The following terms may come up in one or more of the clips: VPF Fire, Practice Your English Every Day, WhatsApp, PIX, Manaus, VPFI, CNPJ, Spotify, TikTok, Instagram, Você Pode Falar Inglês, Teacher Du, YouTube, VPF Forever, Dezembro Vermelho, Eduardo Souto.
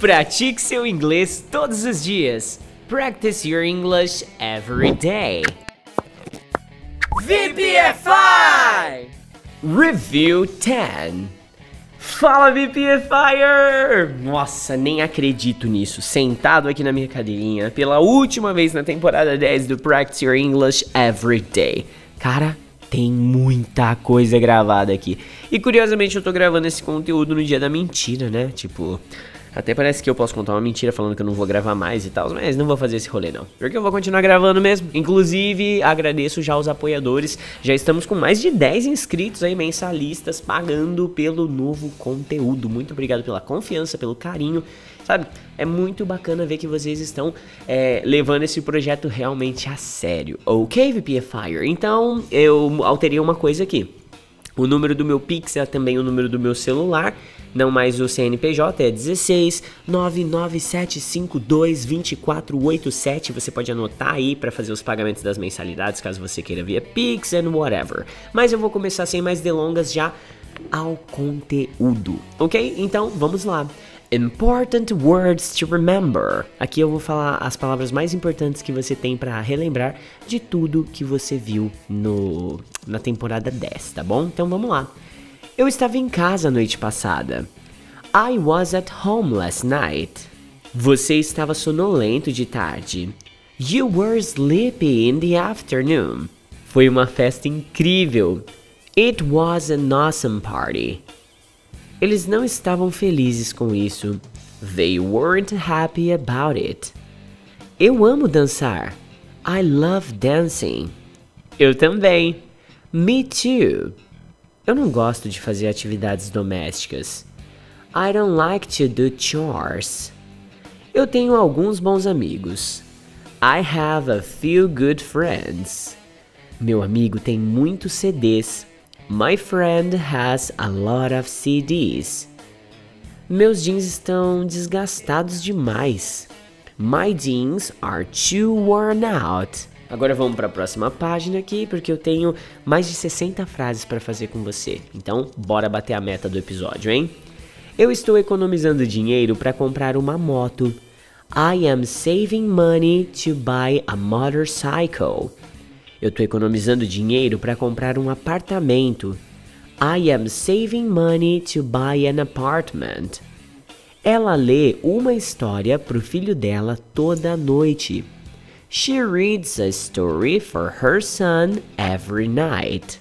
Pratique seu inglês todos os dias. Practice your English every day. VPF Fire! Review 10. Fala, VPF Fire! Nossa, nem acredito nisso. Sentado aqui na minha cadeirinha pela última vez na temporada 10 do Practice Your English Every Day. Cara, tem muita coisa gravada aqui. E curiosamente eu tô gravando esse conteúdo no dia da mentira, né? Tipo, até parece que eu posso contar uma mentira falando que eu não vou gravar mais e tal, mas não vou fazer esse rolê não, porque eu vou continuar gravando mesmo. Inclusive, agradeço já os apoiadores. Já estamos com mais de 10 inscritos aí, mensalistas, pagando pelo novo conteúdo. Muito obrigado pela confiança, pelo carinho. Sabe, é muito bacana ver que vocês estão levando esse projeto realmente a sério. Ok, VPF Fire? Então, eu alterei uma coisa aqui. O número do meu PIX é também o número do meu celular, não mais o CNPJ, é 16 997522487. Você pode anotar aí pra fazer os pagamentos das mensalidades, caso você queira via PIX and whatever. Mas eu vou começar sem mais delongas já ao conteúdo, ok? Então, vamos lá. Important words to remember. Aqui eu vou falar as palavras mais importantes que você tem pra relembrar de tudo que você viu na temporada 10, tá bom? Então vamos lá. Eu estava em casa a noite passada. I was at home last night. Você estava sonolento de tarde. You were sleepy in the afternoon. Foi uma festa incrível. It was an awesome party. Eles não estavam felizes com isso. They weren't happy about it. Eu amo dançar. I love dancing. Eu também. Me too. Eu não gosto de fazer atividades domésticas. I don't like to do chores. Eu tenho alguns bons amigos. I have a few good friends. Meu amigo tem muitos CDs. My friend has a lot of CDs. Meus jeans estão desgastados demais. My jeans are too worn out. Agora vamos para a próxima página aqui, porque eu tenho mais de 60 frases para fazer com você. Então, bora bater a meta do episódio, hein? Eu estou economizando dinheiro para comprar uma moto. I am saving money to buy a motorcycle. Eu tô economizando dinheiro para comprar um apartamento. I am saving money to buy an apartment. Ela lê uma história pro filho dela toda noite. She reads a story for her son every night.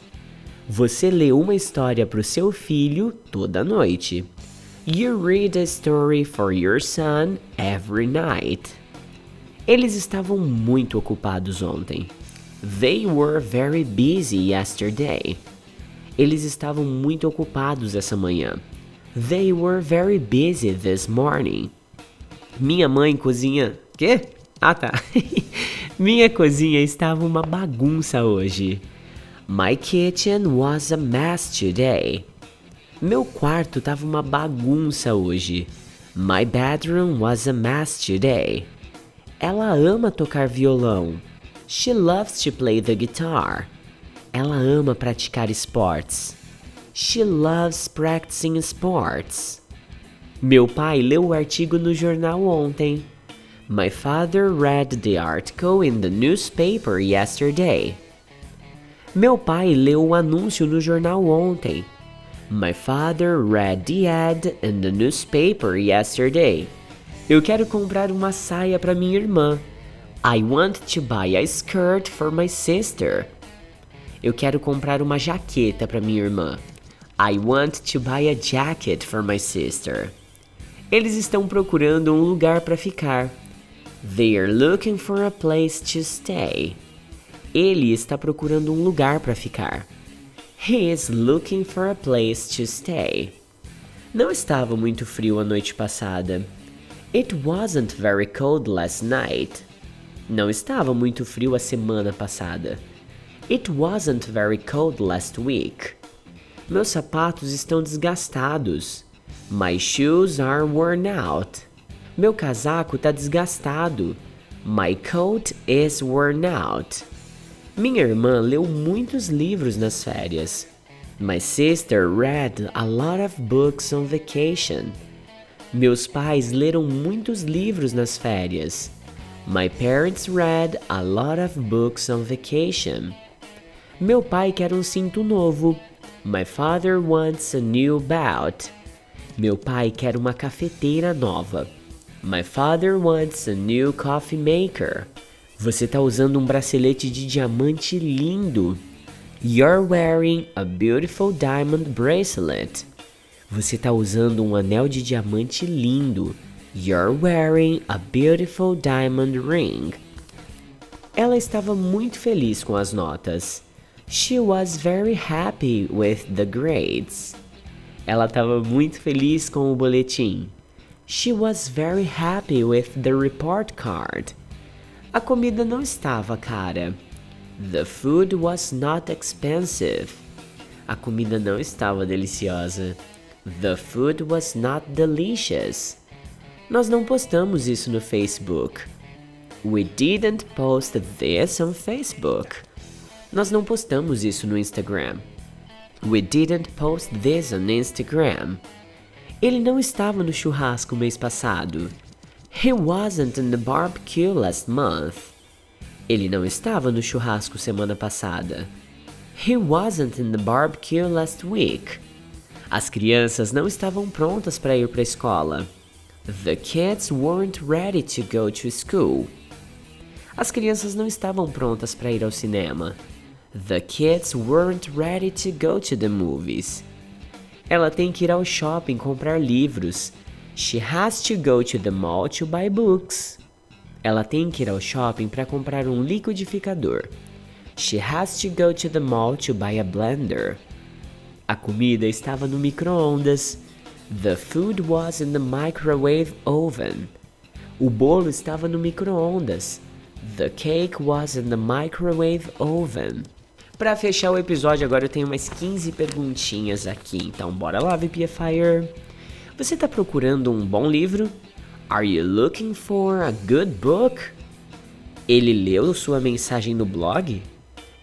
Você lê uma história pro seu filho toda noite. You read a story for your son every night. Eles estavam muito ocupados ontem. They were very busy yesterday. Eles estavam muito ocupados essa manhã. They were very busy this morning. Minha mãe cozinha... Quê? Ah, tá. Minha cozinha estava uma bagunça hoje. My kitchen was a mess today. Meu quarto estava uma bagunça hoje. My bedroom was a mess today. Ela ama tocar violão. She loves to play the guitar. Ela ama praticar esportes. She loves practicing sports. Meu pai leu o artigo no jornal ontem. My father read the article in the newspaper yesterday. Meu pai leu o anúncio no jornal ontem. My father read the ad in the newspaper yesterday. Eu quero comprar uma saia para minha irmã. I want to buy a skirt for my sister. Eu quero comprar uma jaqueta para minha irmã. I want to buy a jacket for my sister. Eles estão procurando um lugar para ficar. They are looking for a place to stay. Ele está procurando um lugar para ficar. He is looking for a place to stay. Não estava muito frio a noite passada. It wasn't very cold last night. Não estava muito frio a semana passada. It wasn't very cold last week. Meus sapatos estão desgastados. My shoes are worn out. Meu casaco está desgastado. My coat is worn out. Minha irmã leu muitos livros nas férias. My sister read a lot of books on vacation. Meus pais leram muitos livros nas férias. My parents read a lot of books on vacation. Meu pai quer um cinto novo. My father wants a new belt. Meu pai quer uma cafeteira nova. My father wants a new coffee maker. Você está usando um bracelete de diamante lindo. You're wearing a beautiful diamond bracelet. Você está usando um anel de diamante lindo. You're wearing a beautiful diamond ring. Ela estava muito feliz com as notas. She was very happy with the grades. Ela estava muito feliz com o boletim. She was very happy with the report card. A comida não estava cara. The food was not expensive. A comida não estava deliciosa. The food was not delicious. Nós não postamos isso no Facebook. We didn't post this on Facebook. Nós não postamos isso no Instagram. We didn't post this on Instagram. Ele não estava no churrasco mês passado. He wasn't in the barbecue last month. Ele não estava no churrasco semana passada. He wasn't in the barbecue last week. As crianças não estavam prontas para ir para a escola. The kids weren't ready to go to school. As crianças não estavam prontas para ir ao cinema. The kids weren't ready to go to the movies. Ela tem que ir ao shopping comprar livros. She has to go to the mall to buy books. Ela tem que ir ao shopping para comprar um liquidificador. She has to go to the mall to buy a blender. A comida estava no micro-ondas. The food was in the microwave oven. O bolo estava no micro-ondas. The cake was in the microwave oven. Para fechar o episódio agora eu tenho mais 15 perguntinhas aqui, então bora lá, VPF Fire. Você está procurando um bom livro? Are you looking for a good book? Ele leu sua mensagem no blog?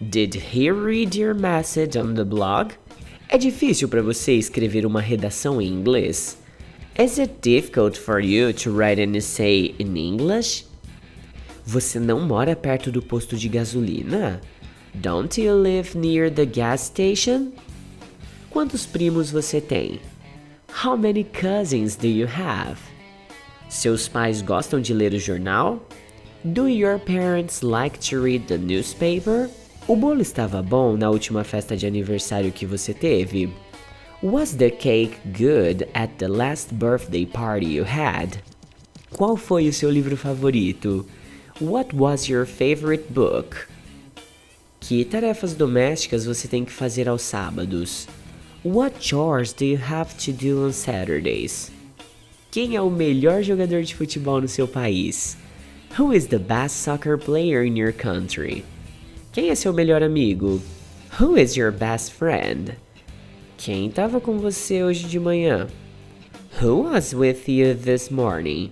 Did he read your message on the blog? É difícil para você escrever uma redação em inglês? Is it difficult for you to write an essay in English? Você não mora perto do posto de gasolina? Don't you live near the gas station? Quantos primos você tem? How many cousins do you have? Seus pais gostam de ler o jornal? Do your parents like to read the newspaper? O bolo estava bom na última festa de aniversário que você teve? Was the cake good at the last birthday party you had? Qual foi o seu livro favorito? What was your favorite book? Que tarefas domésticas você tem que fazer aos sábados? What chores do you have to do on Saturdays? Quem é o melhor jogador de futebol no seu país? Who is the best soccer player in your country? Quem é seu melhor amigo? Who is your best friend? Quem estava com você hoje de manhã? Who was with you this morning?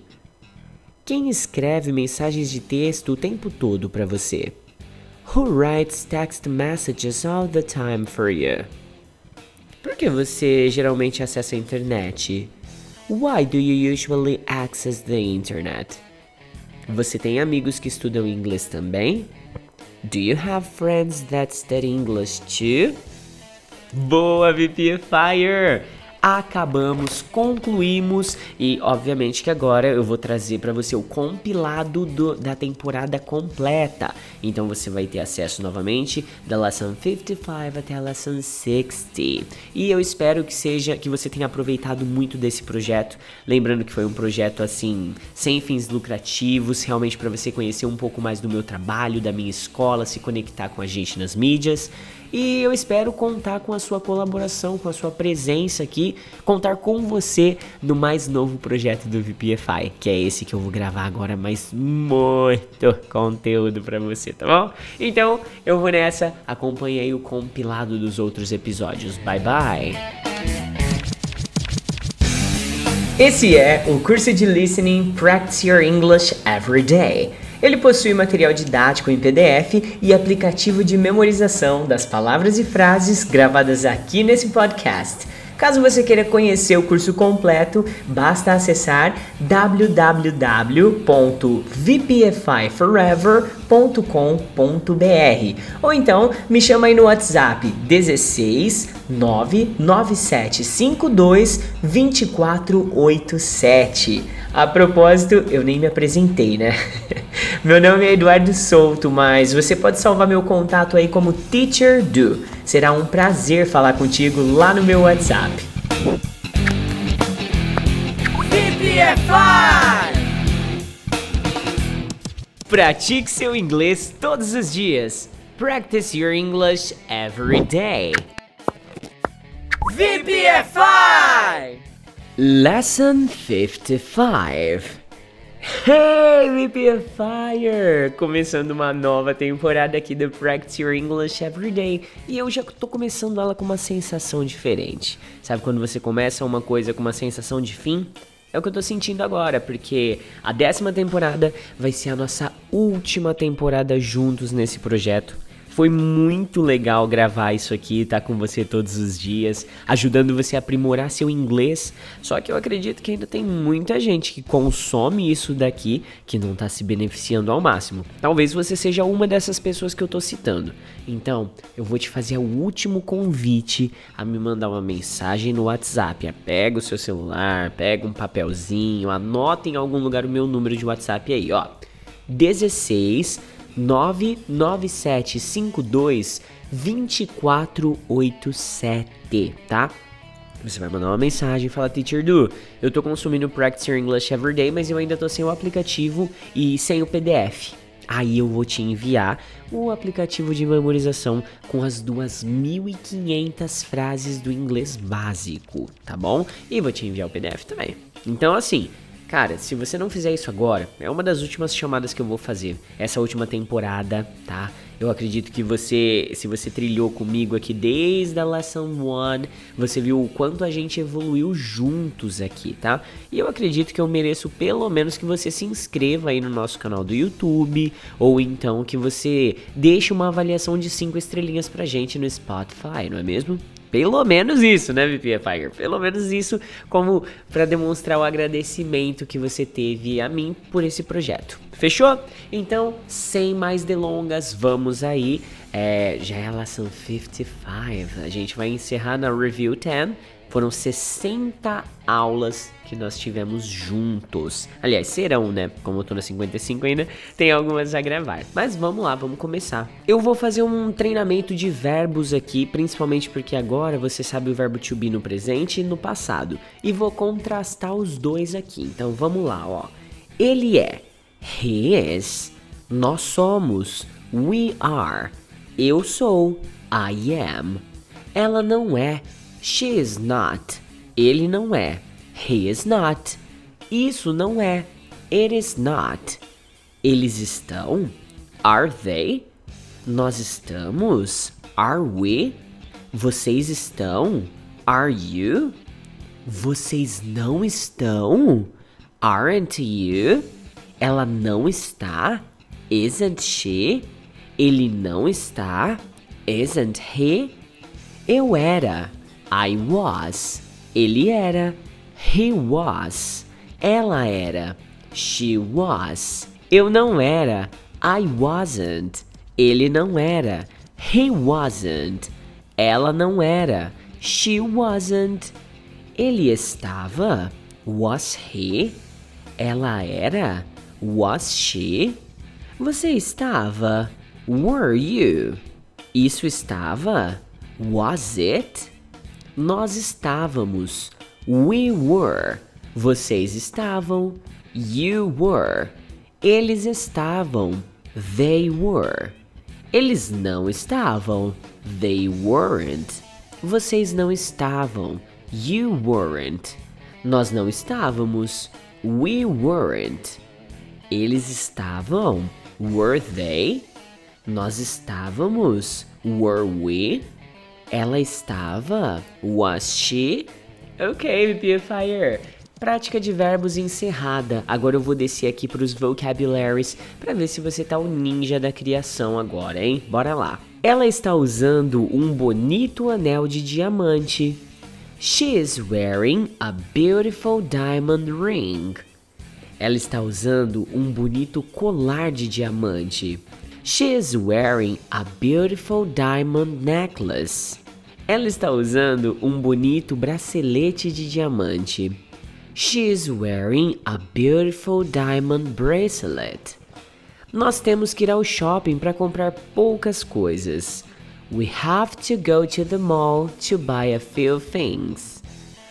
Quem escreve mensagens de texto o tempo todo para você? Who writes text messages all the time for you? Por que você geralmente acessa a internet? Why do you usually access the internet? Você tem amigos que estudam inglês também? Do you have friends that study English too? Boa, VPF Fire! Acabamos, concluímos e obviamente que agora eu vou trazer para você o compilado da temporada completa. Então você vai ter acesso novamente da Lesson 55 até a Lesson 60. E eu espero que você tenha aproveitado muito desse projeto. Lembrando que foi um projeto assim, sem fins lucrativos, realmente para você conhecer um pouco mais do meu trabalho, da minha escola, se conectar com a gente nas mídias. E eu espero contar com a sua colaboração, com a sua presença aqui, contar com você no mais novo projeto do VPF Fire, que é esse que eu vou gravar agora, mas muito conteúdo pra você, tá bom? Então, eu vou nessa, acompanhe aí o compilado dos outros episódios. Bye, bye! Esse é o curso de Listening Practice Your English Every Day. Ele possui material didático em PDF e aplicativo de memorização das palavras e frases gravadas aqui nesse podcast. Caso você queira conhecer o curso completo, basta acessar www.vpfiforever.com.br ou então me chama aí no WhatsApp 16 99752 2487. A propósito, eu nem me apresentei, né? Meu nome é Eduardo Souto, mas você pode salvar meu contato aí como Teacher Du. Será um prazer falar contigo lá no meu WhatsApp. Pratique seu inglês todos os dias. Practice your English every day. VPF Fire! Lesson 55. Hey, VPF Fire! Começando uma nova temporada aqui do Practice Your English Every Day. E eu já tô começando ela com uma sensação diferente. Sabe quando você começa uma coisa com uma sensação de fim? É o que eu tô sentindo agora, porque a 10ª temporada vai ser a nossa última temporada juntos nesse projeto. Foi muito legal gravar isso aqui, tá com você todos os dias, ajudando você a aprimorar seu inglês. Só que eu acredito que ainda tem muita gente que consome isso daqui, que não tá se beneficiando ao máximo. Talvez você seja uma dessas pessoas que eu tô citando. Então, eu vou te fazer o último convite a me mandar uma mensagem no WhatsApp. Pega o seu celular, pega um papelzinho, anota em algum lugar o meu número de WhatsApp aí, ó. 16 99752 2487, tá? Você vai mandar uma mensagem e fala: Teacher Du, eu tô consumindo Practice Your English Everyday, mas eu ainda tô sem o aplicativo e sem o PDF. Aí eu vou te enviar o aplicativo de memorização com as 2.500 frases do inglês básico, tá bom? E vou te enviar o PDF também. Então assim, cara, se você não fizer isso agora, é uma das últimas chamadas que eu vou fazer, essa última temporada, tá? Eu acredito que você, se você trilhou comigo aqui desde a Lesson 1, você viu o quanto a gente evoluiu juntos aqui, tá? E eu acredito que eu mereço pelo menos que você se inscreva aí no nosso canal do YouTube, ou então que você deixe uma avaliação de 5 estrelinhas pra gente no Spotify, não é mesmo? Pelo menos isso, né, VPF Fire? Pelo menos isso, como para demonstrar o agradecimento que você teve a mim por esse projeto. Fechou? Então, sem mais delongas, vamos aí. Já é a Lesson 55. A gente vai encerrar na Review 10. Foram 60 aulas que nós tivemos juntos. Aliás, serão, né? Como eu tô na 55 ainda, tem algumas a gravar. Mas vamos lá, vamos começar. Eu vou fazer um treinamento de verbos aqui, principalmente porque agora você sabe o verbo to be no presente e no passado. E vou contrastar os dois aqui. Então vamos lá, ó. Ele é. He is. Nós somos. We are. Eu sou. I am. Ela não é. She is not. Ele não é. He is not. Isso não é. It is not. Eles estão. Are they? Nós estamos. Are we? Vocês estão. Are you? Vocês não estão. Aren't you? Ela não está. Isn't she? Ele não está. Isn't he? Eu era. I was. Ele era. He was. Ela era. She was. Eu não era. I wasn't. Ele não era. He wasn't. Ela não era. She wasn't. Ele estava. Was he? Ela era. Was she? Você estava. Were you? Isso estava. Was it? Nós estávamos. We were. Vocês estavam. You were. Eles estavam. They were. Eles não estavam. They weren't. Vocês não estavam. You weren't. Nós não estávamos. We weren't. Eles estavam. Were they? Nós estávamos. Were we? Ela estava. Was she? Ok, VPF Fire. Prática de verbos encerrada. Agora eu vou descer aqui para os vocabularies para ver se você tá o ninja da criação agora, hein? Bora lá. Ela está usando um bonito anel de diamante. She is wearing a beautiful diamond ring. Ela está usando bonito colar de diamante. She is wearing a beautiful diamond necklace. Ela está usando bonito bracelete de diamante. She is wearing a beautiful diamond bracelet. Nós temos que ir ao shopping para comprar poucas coisas. We have to go to the mall to buy a few things.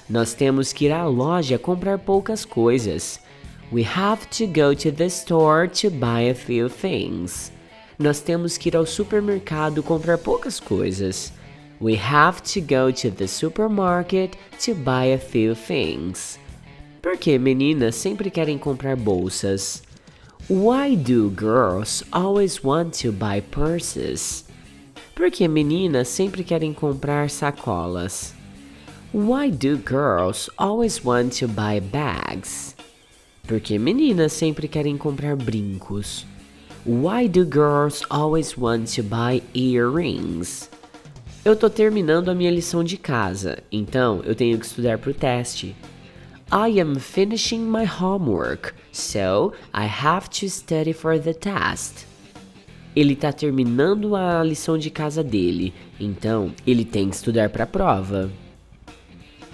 Nós temos que ir à loja comprar poucas coisas. We have to go to the store to buy a few things. Nós temos que ir ao supermercado comprar poucas coisas. We have to go to the supermarket to buy a few things. Por que meninas sempre querem comprar bolsas? Why do girls always want to buy purses? Por que meninas sempre querem comprar sacolas? Why do girls always want to buy bags? Por que meninas sempre querem comprar brincos? Why do girls always want to buy earrings? Eu tô terminando a minha lição de casa, então eu tenho que estudar pro teste. I am finishing my homework, so I have to study for the test. Ele está terminando a lição de casa dele, então ele tem que estudar para a prova.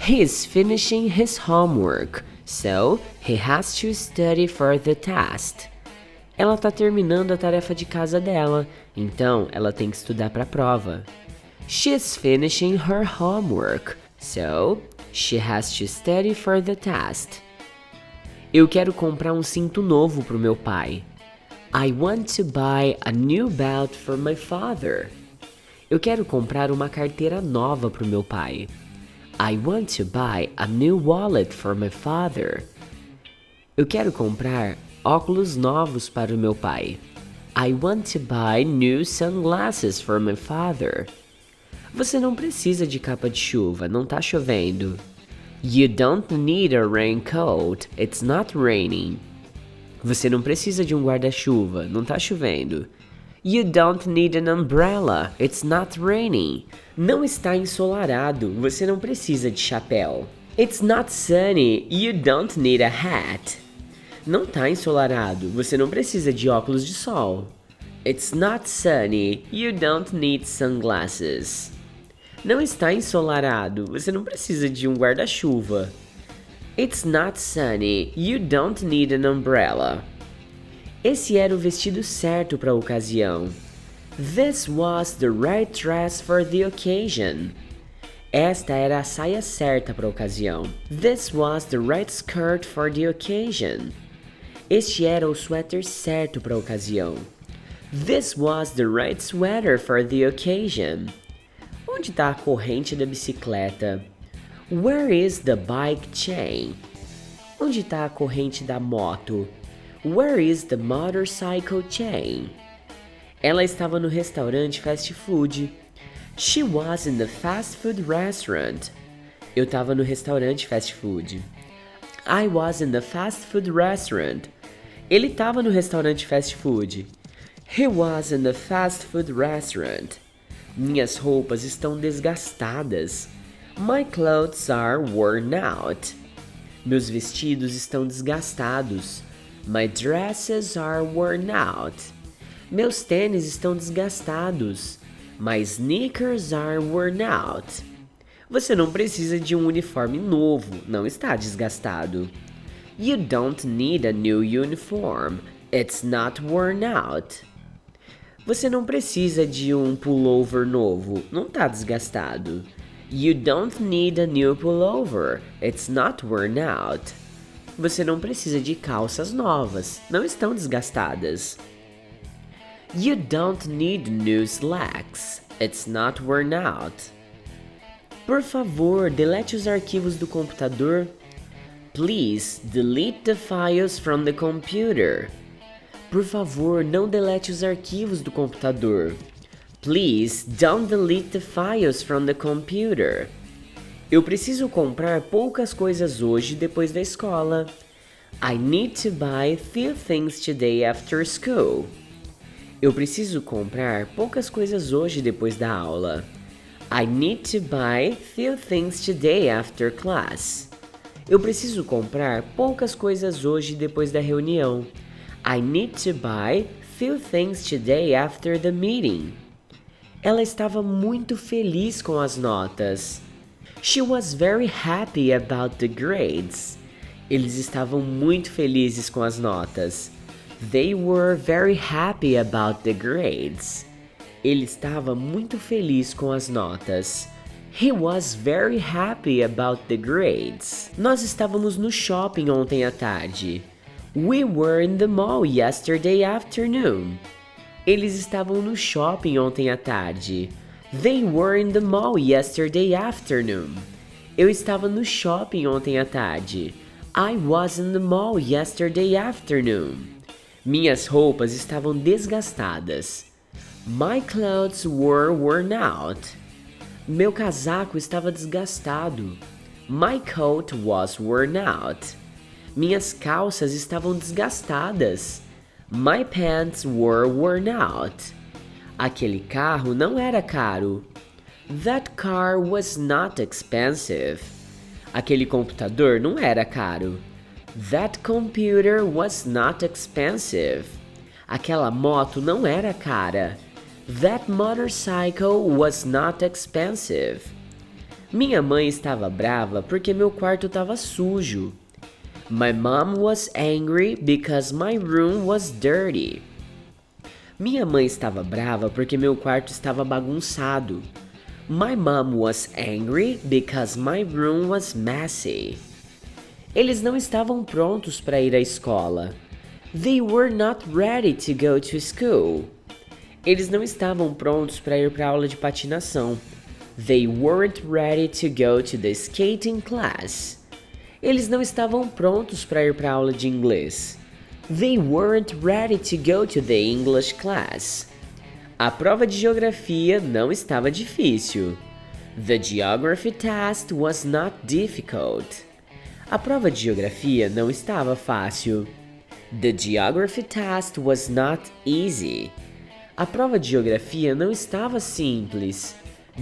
He is finishing his homework, so he has to study for the test. Ela está terminando a tarefa de casa dela, então ela tem que estudar para a prova. She is finishing her homework, so she has to study for the test. Eu quero comprar cinto novo para o meu pai. I want to buy a new belt for my father. Eu quero comprar carteira nova para o meu pai. I want to buy a new wallet for my father. Eu quero comprar óculos novos para o meu pai. I want to buy new sunglasses for my father. Você não precisa de capa de chuva, não tá chovendo. You don't need a raincoat, it's not raining. Você não precisa de guarda-chuva, não tá chovendo. You don't need an umbrella, it's not raining. Não está ensolarado, você não precisa de chapéu. It's not sunny, you don't need a hat. Não tá ensolarado, você não precisa de óculos de sol. It's not sunny, you don't need sunglasses. Não está ensolarado, você não precisa de guarda-chuva. It's not sunny, you don't need an umbrella. Esse era o vestido certo para a ocasião. This was the right dress for the occasion. Esta era a saia certa para a ocasião. This was the right skirt for the occasion. Este era o suéter certo para a ocasião. This was the right sweater for the occasion. Onde está a corrente da bicicleta? Where is the bike chain? Onde está a corrente da moto? Where is the motorcycle chain? Ela estava no restaurante fast food. She was in the fast food restaurant. Eu estava no restaurante fast food. I was in the fast food restaurant. Ele estava no restaurante fast food. He was in the fast food restaurant. Minhas roupas estão desgastadas. My clothes are worn out. Meus vestidos estão desgastados. My dresses are worn out. Meus tênis estão desgastados. My sneakers are worn out. Você não precisa de uniforme novo, não está desgastado. You don't need a new uniform. It's not worn out. Você não precisa de pullover novo, não está desgastado. You don't need a new pullover. It's not worn out. Você não precisa de calças novas, não estão desgastadas. You don't need new slacks. It's not worn out. Por favor, delete os arquivos do computador. Please delete the files from the computer. Por favor, não delete os arquivos do computador. Please don't delete the files from the computer. Eu preciso comprar poucas coisas hoje depois da escola. I need to buy few things today after school. Eu preciso comprar poucas coisas hoje depois da aula. I need to buy few things today after class. Eu preciso comprar poucas coisas hoje depois da reunião. I need to buy few things today after the meeting. Ela estava muito feliz com as notas. She was very happy about the grades. Eles estavam muito felizes com as notas. They were very happy about the grades. Ele estava muito feliz com as notas. He was very happy about the grades. Nós estávamos no shopping ontem à tarde. We were in the mall yesterday afternoon. Eles estavam no shopping ontem à tarde. They were in the mall yesterday afternoon. Eu estava no shopping ontem à tarde. I was in the mall yesterday afternoon. Minhas roupas estavam desgastadas. My clothes were worn out. Meu casaco estava desgastado. My coat was worn out. Minhas calças estavam desgastadas. My pants were worn out. Aquele carro não era caro. That car was not expensive. Aquele computador não era caro. That computer was not expensive. Aquela moto não era cara. That motorcycle was not expensive. Minha mãe estava brava porque meu quarto estava sujo. My mom was angry because my room was dirty. Minha mãe estava brava porque meu quarto estava bagunçado. My mom was angry because my room was messy. Eles não estavam prontos para ir à escola. They were not ready to go to school. Eles não estavam prontos para ir para a aula de patinação. They weren't ready to go to the skating class. Eles não estavam prontos para ir para a aula de inglês. They weren't ready to go to the English class. A prova de geografia não estava difícil. The geography test was not difficult. A prova de geografia não estava fácil. The geography test was not easy. A prova de geografia não estava simples.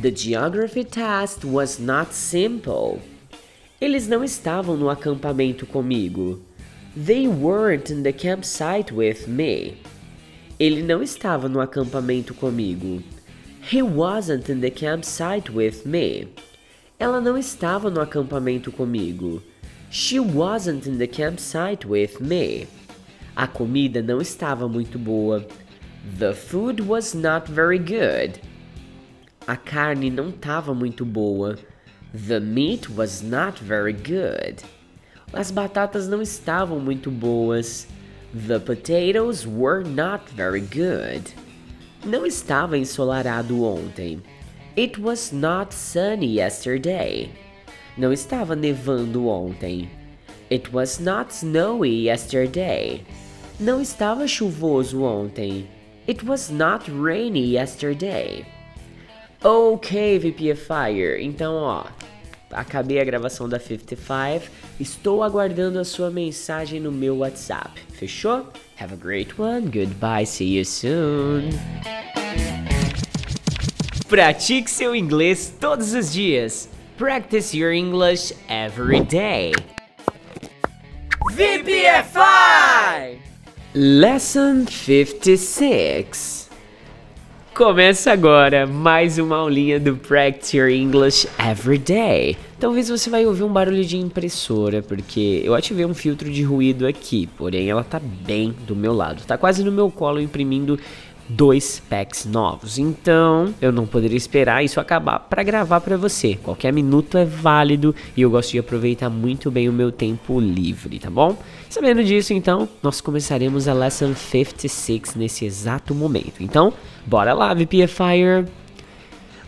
The geography test was not simple. Eles não estavam no acampamento comigo. They weren't in the campsite with me. Ele não estava no acampamento comigo. He wasn't in the campsite with me. Ela não estava no acampamento comigo. She wasn't in the campsite with me. A comida não estava muito boa. The food was not very good. A carne não estava muito boa. The meat was not very good. As batatas não estavam muito boas. The potatoes were not very good. Não estava ensolarado ontem. It was not sunny yesterday. Não estava nevando ontem. It was not snowy yesterday. Não estava chuvoso ontem. It was not rainy yesterday. Ok, VPF Fire. Então, acabei a gravação da 55, estou aguardando a sua mensagem no meu WhatsApp, fechou? Have a great one, goodbye, see you soon! Pratique seu inglês todos os dias! Practice your English every day! VPF! Lesson 56. Começa agora mais uma aulinha do Practice Your English Every Day. Talvez você vai ouvir um barulho de impressora, porque eu ativei um filtro de ruído aqui, porém ela tá bem do meu lado. Tá quase no meu colo imprimindo 2 packs novos, então eu não poderia esperar isso acabar para gravar para você. Qualquer minuto é válido e eu gosto de aproveitar muito bem o meu tempo livre, tá bom? Sabendo disso, então, nós começaremos a Lesson 56 nesse exato momento. Então, bora lá, VPF Fire!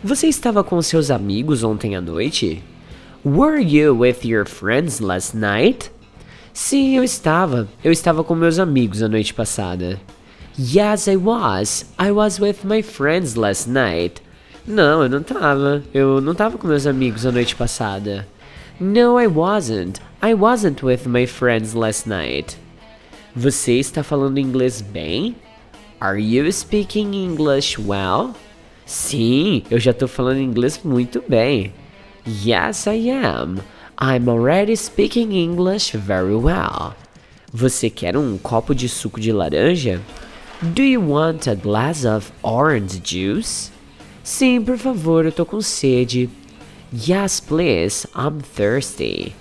Você estava com seus amigos ontem à noite? Were you with your friends last night? Sim, eu estava. Eu estava com meus amigos a noite passada. Yes, I was. I was with my friends last night. Não, eu não tava. Eu não tava com meus amigos a noite passada. No, I wasn't. I wasn't with my friends last night. Você está falando inglês bem? Are you speaking English well? Sim, eu já tô falando inglês muito bem. Yes, I am. I'm already speaking English very well. Você quer um copo de suco de laranja? Do you want a glass of orange juice? Sim, por favor, eu tô com sede. Yes, please, I'm thirsty.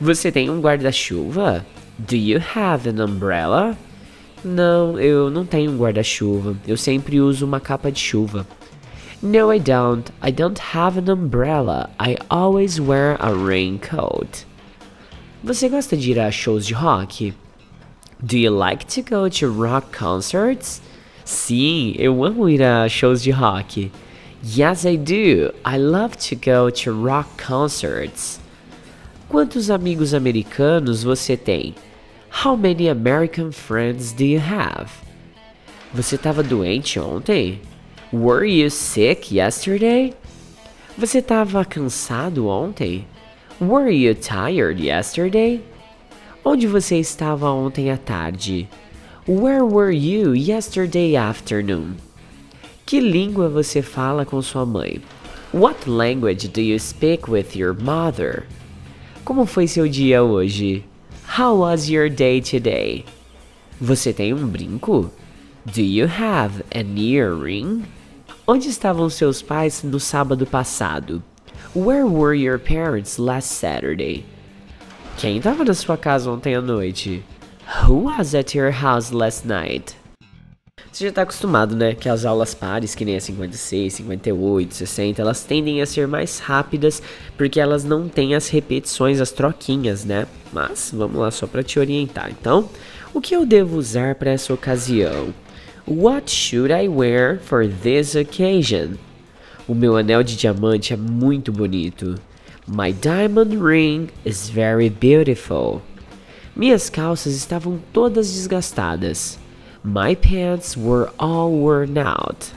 Você tem um guarda-chuva? Do you have an umbrella? Não, eu não tenho um guarda-chuva. Eu sempre uso uma capa de chuva. No, I don't. I don't have an umbrella. I always wear a raincoat. Você gosta de ir a shows de rock? Do you like to go to rock concerts? Sim, eu amo ir a shows de rock. Yes, I do. I love to go to rock concerts. Quantos amigos americanos você tem? How many American friends do you have? Você estava doente ontem? Were you sick yesterday? Você estava cansado ontem? Were you tired yesterday? Onde você estava ontem à tarde? Where were you yesterday afternoon? Que língua você fala com sua mãe? What language do you speak with your mother? Como foi seu dia hoje? How was your day today? Você tem um brinco? Do you have an earring? Onde estavam seus pais no sábado passado? Where were your parents last Saturday? Quem estava na sua casa ontem à noite? Who was at your house last night? Você já está acostumado, né? Que as aulas pares, que nem a 56, 58, 60, elas tendem a ser mais rápidas porque elas não têm as repetições, as troquinhas, né? Mas vamos lá só para te orientar. Então, o que eu devo usar para essa ocasião? What should I wear for this occasion? O meu anel de diamante é muito bonito. My diamond ring is very beautiful. Minhas calças estavam todas desgastadas. My pants were all worn out.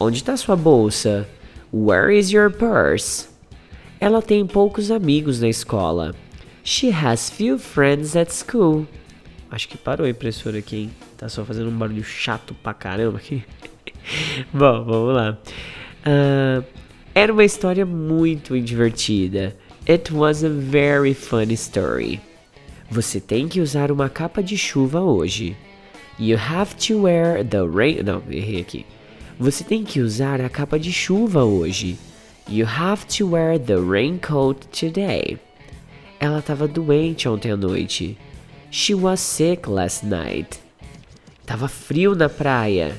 Onde está sua bolsa? Where is your purse? Ela tem poucos amigos na escola. She has few friends at school. Acho que parou a impressora aqui, hein? Tá só fazendo um barulho chato pra caramba aqui. Bom, vamos lá. Era uma história muito divertida. It was a very funny story. Você tem que usar uma capa de chuva hoje. You have to wear the rain... Não, errei aqui. Você tem que usar a capa de chuva hoje. You have to wear the raincoat today. Ela estava doente ontem à noite. She was sick last night. Tava frio na praia.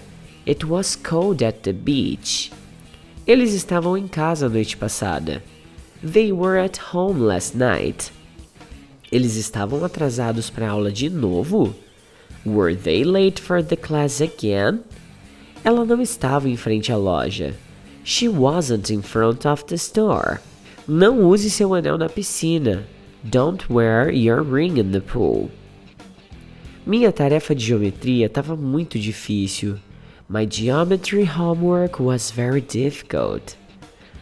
It was cold at the beach. Eles estavam em casa a noite passada. They were at home last night. Eles estavam atrasados para a aula de novo? Were they late for the class again? Ela não estava em frente à loja. She wasn't in front of the store. Não use seu anel na piscina. Don't wear your ring in the pool. Minha tarefa de geometria estava muito difícil. My geometry homework was very difficult.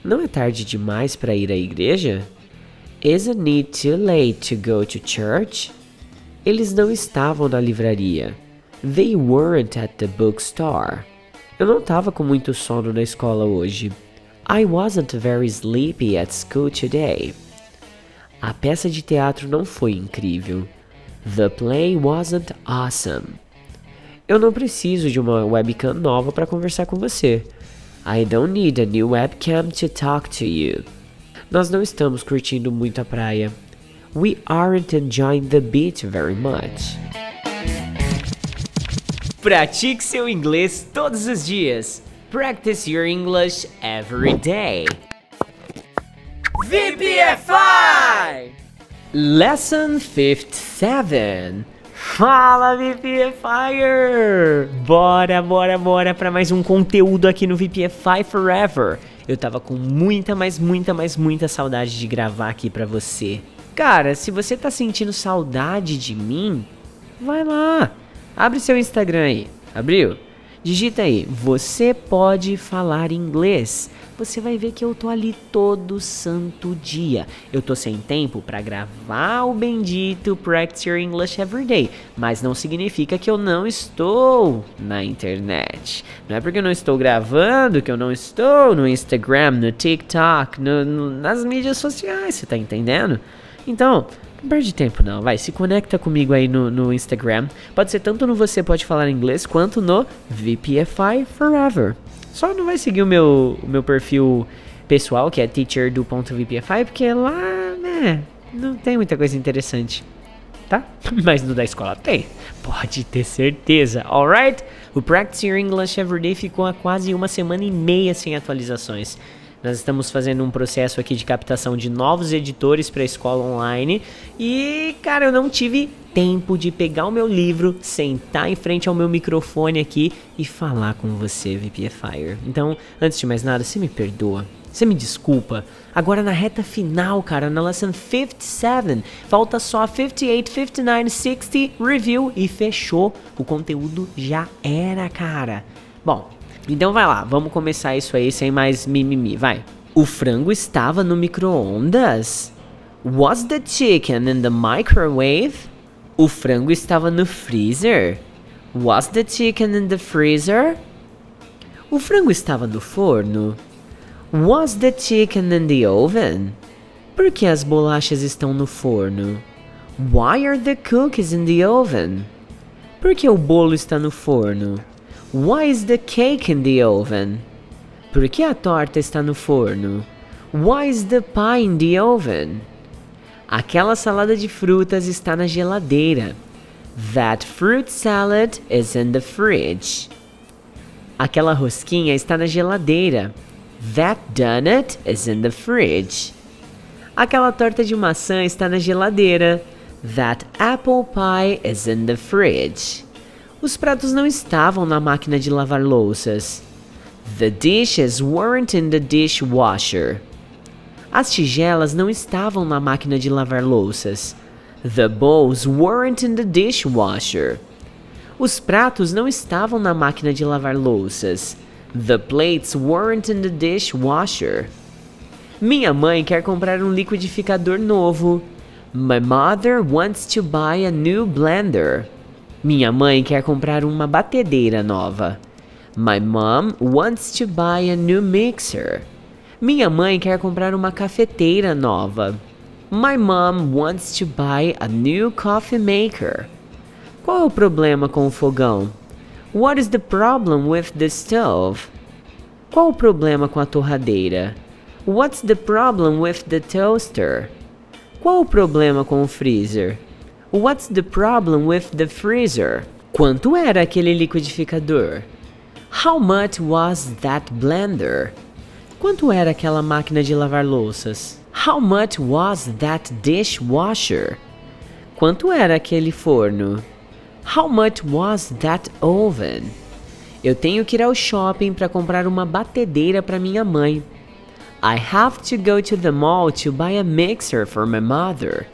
Não é tarde demais para ir à igreja? Isn't it too late to go to church? Eles não estavam na livraria. They weren't at the bookstore. Eu não estava com muito sono na escola hoje. I wasn't very sleepy at school today. A peça de teatro não foi incrível. The play wasn't awesome. Eu não preciso de uma webcam nova para conversar com você. I don't need a new webcam to talk to you. Nós não estamos curtindo muito a praia. We aren't enjoying the beach very much. Pratique seu inglês todos os dias. Practice your English every day. VPF Fire! Lesson 57. Fala, VPF Fire! Bora, bora, bora para mais um conteúdo aqui no VPF Fire Forever. Eu tava com muita saudade de gravar aqui pra você. Cara, se você tá sentindo saudade de mim, vai lá. Abre seu Instagram aí. Abriu? Digita aí, você pode falar inglês. Você vai ver que eu tô ali todo santo dia. Eu tô sem tempo para gravar o bendito Practice Your English Every Day, mas não significa que eu não estou na internet. Não é porque eu não estou gravando que eu não estou no Instagram, no TikTok, nas mídias sociais, você tá entendendo? Então, não perde tempo não, vai, se conecta comigo aí no Instagram, pode ser tanto no Você Pode Falar Inglês, quanto no VPF Forever. Só não vai seguir o meu perfil pessoal, que é teacherdu.vpfi, porque lá, né, não tem muita coisa interessante, tá? Mas no da escola tem, pode ter certeza, alright? O Practice Your English Everyday ficou há quase uma semana e meia sem atualizações. Nós estamos fazendo um processo aqui de captação de novos editores para a escola online e, cara, eu não tive tempo de pegar o meu livro, sentar em frente ao meu microfone aqui e falar com você, VPF Fire. Então, antes de mais nada, você me perdoa, você me desculpa. Agora na reta final, cara, na lesson 57, falta só 58, 59, 60, review e fechou. O conteúdo já era, cara. Bom... Então vai lá, vamos começar isso aí sem mais mimimi, vai. O frango estava no micro-ondas? Was the chicken in the microwave? O frango estava no freezer? Was the chicken in the freezer? O frango estava no forno? Was the chicken in the oven? Por que as bolachas estão no forno? Why are the cookies in the oven? Por que o bolo está no forno? Why is the cake in the oven? Por que a torta está no forno? Why is the pie in the oven? Aquela salada de frutas está na geladeira. That fruit salad is in the fridge. Aquela rosquinha está na geladeira. That donut is in the fridge. Aquela torta de maçã está na geladeira. That apple pie is in the fridge. Os pratos não estavam na máquina de lavar louças. The dishes weren't in the dishwasher. As tigelas não estavam na máquina de lavar louças. The bowls weren't in the dishwasher. Os pratos não estavam na máquina de lavar louças. The plates weren't in the dishwasher. Minha mãe quer comprar um liquidificador novo. My mother wants to buy a new blender. Minha mãe quer comprar uma batedeira nova. My mom wants to buy a new mixer. Minha mãe quer comprar uma cafeteira nova. My mom wants to buy a new coffee maker. Qual é o problema com o fogão? What is the problem with the stove? Qual é o problema com a torradeira? What's the problem with the toaster? Qual é o problema com o freezer? What's the problem with the freezer? Quanto era aquele liquidificador? How much was that blender? Quanto era aquela máquina de lavar louças? How much was that dishwasher? Quanto era aquele forno? How much was that oven? Eu tenho que ir ao shopping para comprar uma batedeira para minha mãe. I have to go to the mall to buy a mixer for my mother.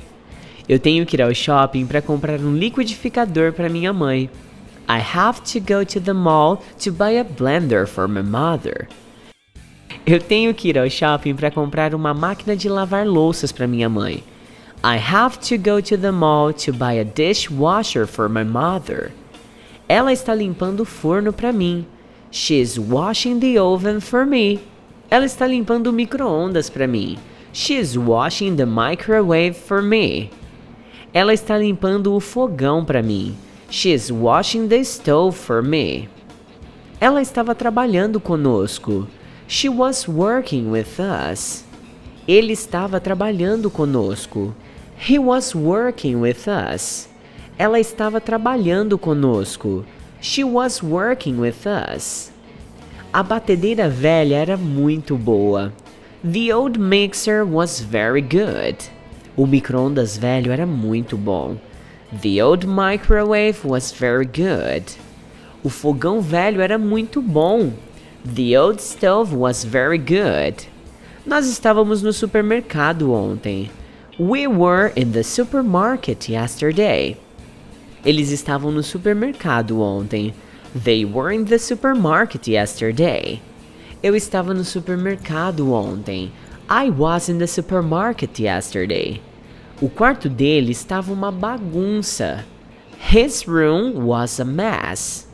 Eu tenho que ir ao shopping para comprar um liquidificador para minha mãe. I have to go to the mall to buy a blender for my mother. Eu tenho que ir ao shopping para comprar uma máquina de lavar louças para minha mãe. I have to go to the mall to buy a dishwasher for my mother. Ela está limpando o forno para mim. She's washing the oven for me. Ela está limpando o micro-ondas para mim. She's washing the microwave for me. Ela está limpando o fogão para mim. She's washing the stove for me. Ela estava trabalhando conosco. She was working with us. Ele estava trabalhando conosco. He was working with us. Ela estava trabalhando conosco. She was working with us. A batedeira velha era muito boa. The old mixer was very good. O micro-ondas velho era muito bom. The old microwave was very good. O fogão velho era muito bom. The old stove was very good. Nós estávamos no supermercado ontem. We were in the supermarket yesterday. Eles estavam no supermercado ontem. They were in the supermarket yesterday. Eu estava no supermercado ontem. I was in the supermarket yesterday. O quarto dele estava uma bagunça. His room was a mess.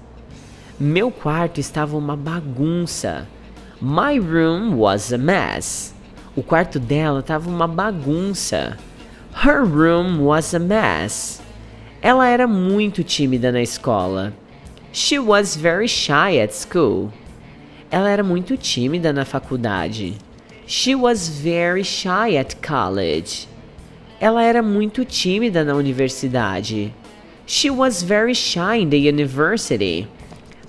Meu quarto estava uma bagunça. My room was a mess. O quarto dela estava uma bagunça. Her room was a mess. Ela era muito tímida na escola. She was very shy at school. Ela era muito tímida na faculdade. She was very shy at college. Ela era muito tímida na universidade. She was very shy in the university.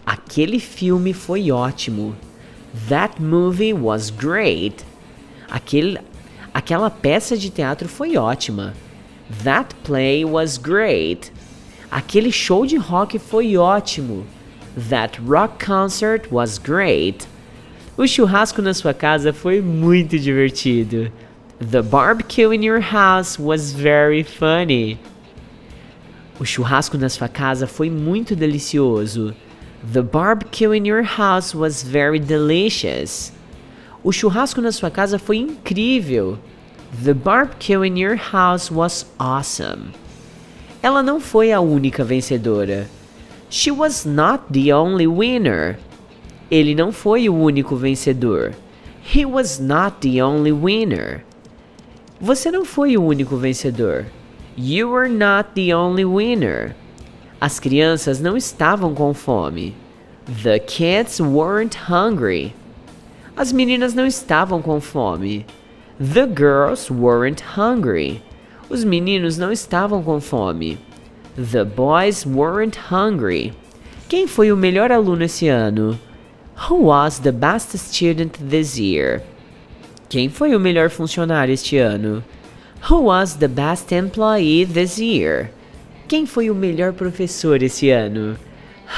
Aquele filme foi ótimo. That movie was great. Aquela peça de teatro foi ótima. That play was great. Aquele show de rock foi ótimo. That rock concert was great. O churrasco na sua casa foi muito divertido. The barbecue in your house was very funny. O churrasco na sua casa foi muito delicioso. The barbecue in your house was very delicious. O churrasco na sua casa foi incrível. The barbecue in your house was awesome. Ela não foi a única vencedora. She was not the only winner. Ele não foi o único vencedor. He was not the only winner. Você não foi o único vencedor. You were not the only winner. As crianças não estavam com fome. The kids weren't hungry. As meninas não estavam com fome. The girls weren't hungry. Os meninos não estavam com fome. The boys weren't hungry. Quem foi o melhor aluno esse ano? Who was the best student this year? Quem foi o melhor funcionário este ano? Who was the best employee this year? Quem foi o melhor professor esse ano?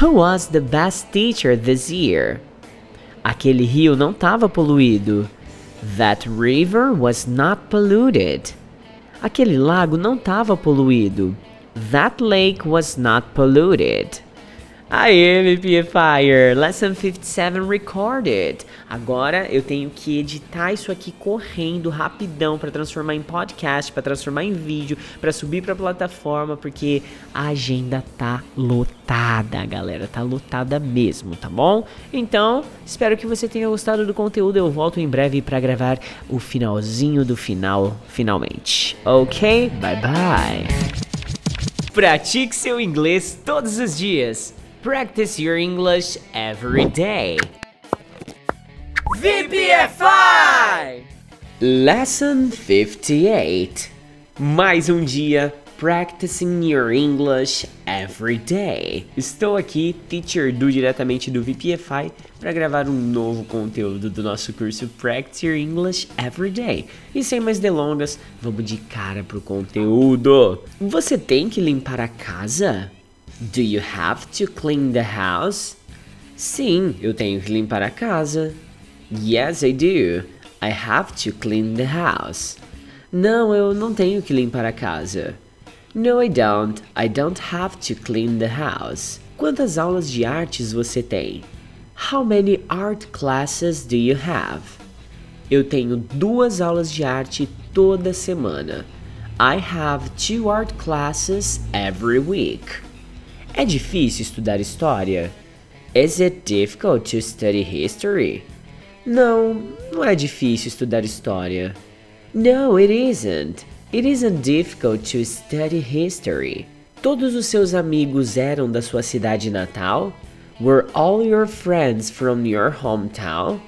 Who was the best teacher this year? Aquele rio não estava poluído. That river was not polluted. Aquele lago não estava poluído. That lake was not polluted. Aê, VPF Fire! Lesson 57 recorded. Agora eu tenho que editar isso aqui correndo, rapidão, para transformar em podcast, para transformar em vídeo, para subir para a plataforma, porque a agenda tá lotada, galera. Tá lotada mesmo, tá bom? Então, espero que você tenha gostado do conteúdo. Eu volto em breve para gravar o finalzinho do final, finalmente. Ok? Bye, bye! Pratique seu inglês todos os dias. Practice your English every day. VPF! Lesson 58. Mais dia practicing your English every day. Estou aqui, Teacher Du, diretamente do VPF, para gravar um novo conteúdo do nosso curso Practice Your English Every Day. E sem mais delongas, vamos de cara pro conteúdo. Você tem que limpar a casa? Do you have to clean the house? Sim, eu tenho que limpar a casa. Yes, I do. I have to clean the house. Não, eu não tenho que limpar a casa. No, I don't. I don't have to clean the house. Quantas aulas de artes você tem? How many art classes do you have? Eu tenho 2 aulas de arte toda semana. I have 2 art classes every week. É difícil estudar história? Is it difficult to study history? Não, não é difícil estudar história. No, it isn't. It isn't difficult to study history. Todos os seus amigos eram da sua cidade natal? Were all your friends from your hometown?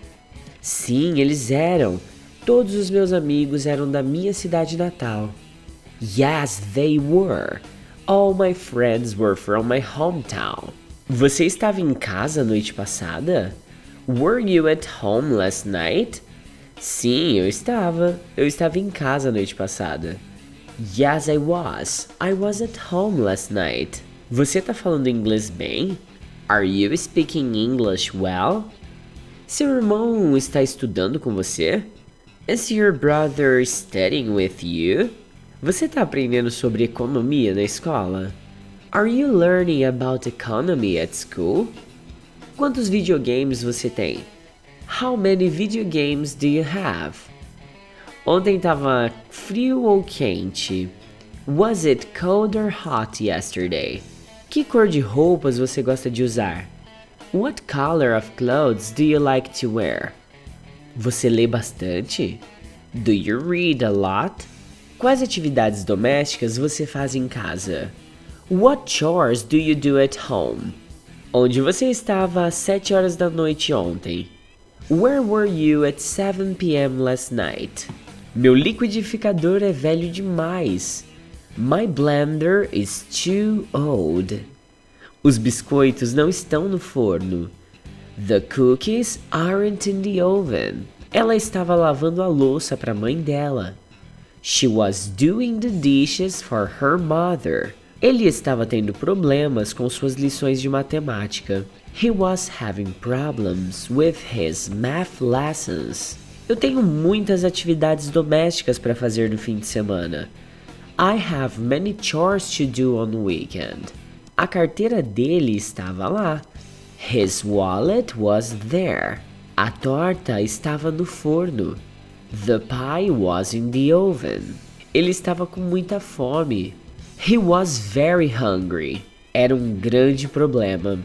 Sim, eles eram. Todos os meus amigos eram da minha cidade natal. Yes, they were. All my friends were from my hometown. Você estava em casa a noite passada? Were you at home last night? Sim, eu estava. Eu estava em casa a noite passada. Yes, I was. I was at home last night. Você tá falando inglês bem? Are you speaking English well? Seu irmão está estudando com você? Is your brother studying with you? Você está aprendendo sobre economia na escola? Are you learning about economy at school? Quantos videogames você tem? How many video games do you have? Ontem tava frio ou quente? Was it cold or hot yesterday? Que cor de roupas você gosta de usar? What color of clothes do you like to wear? Você lê bastante? Do you read a lot? Quais atividades domésticas você faz em casa? What chores do you do at home? Onde você estava às 7 horas da noite ontem? Where were you at 7 p.m. last night? Meu liquidificador é velho demais. My blender is too old. Os biscoitos não estão no forno. The cookies aren't in the oven. Ela estava lavando a louça para a mãe dela. She was doing the dishes for her mother. Ele estava tendo problemas com suas lições de matemática. He was having problems with his math lessons. Eu tenho muitas atividades domésticas para fazer no fim de semana. I have many chores to do on the weekend. A carteira dele estava lá. His wallet was there. A torta estava no forno. The pie was in the oven. Ele estava com muita fome. He was very hungry. Era grande problema.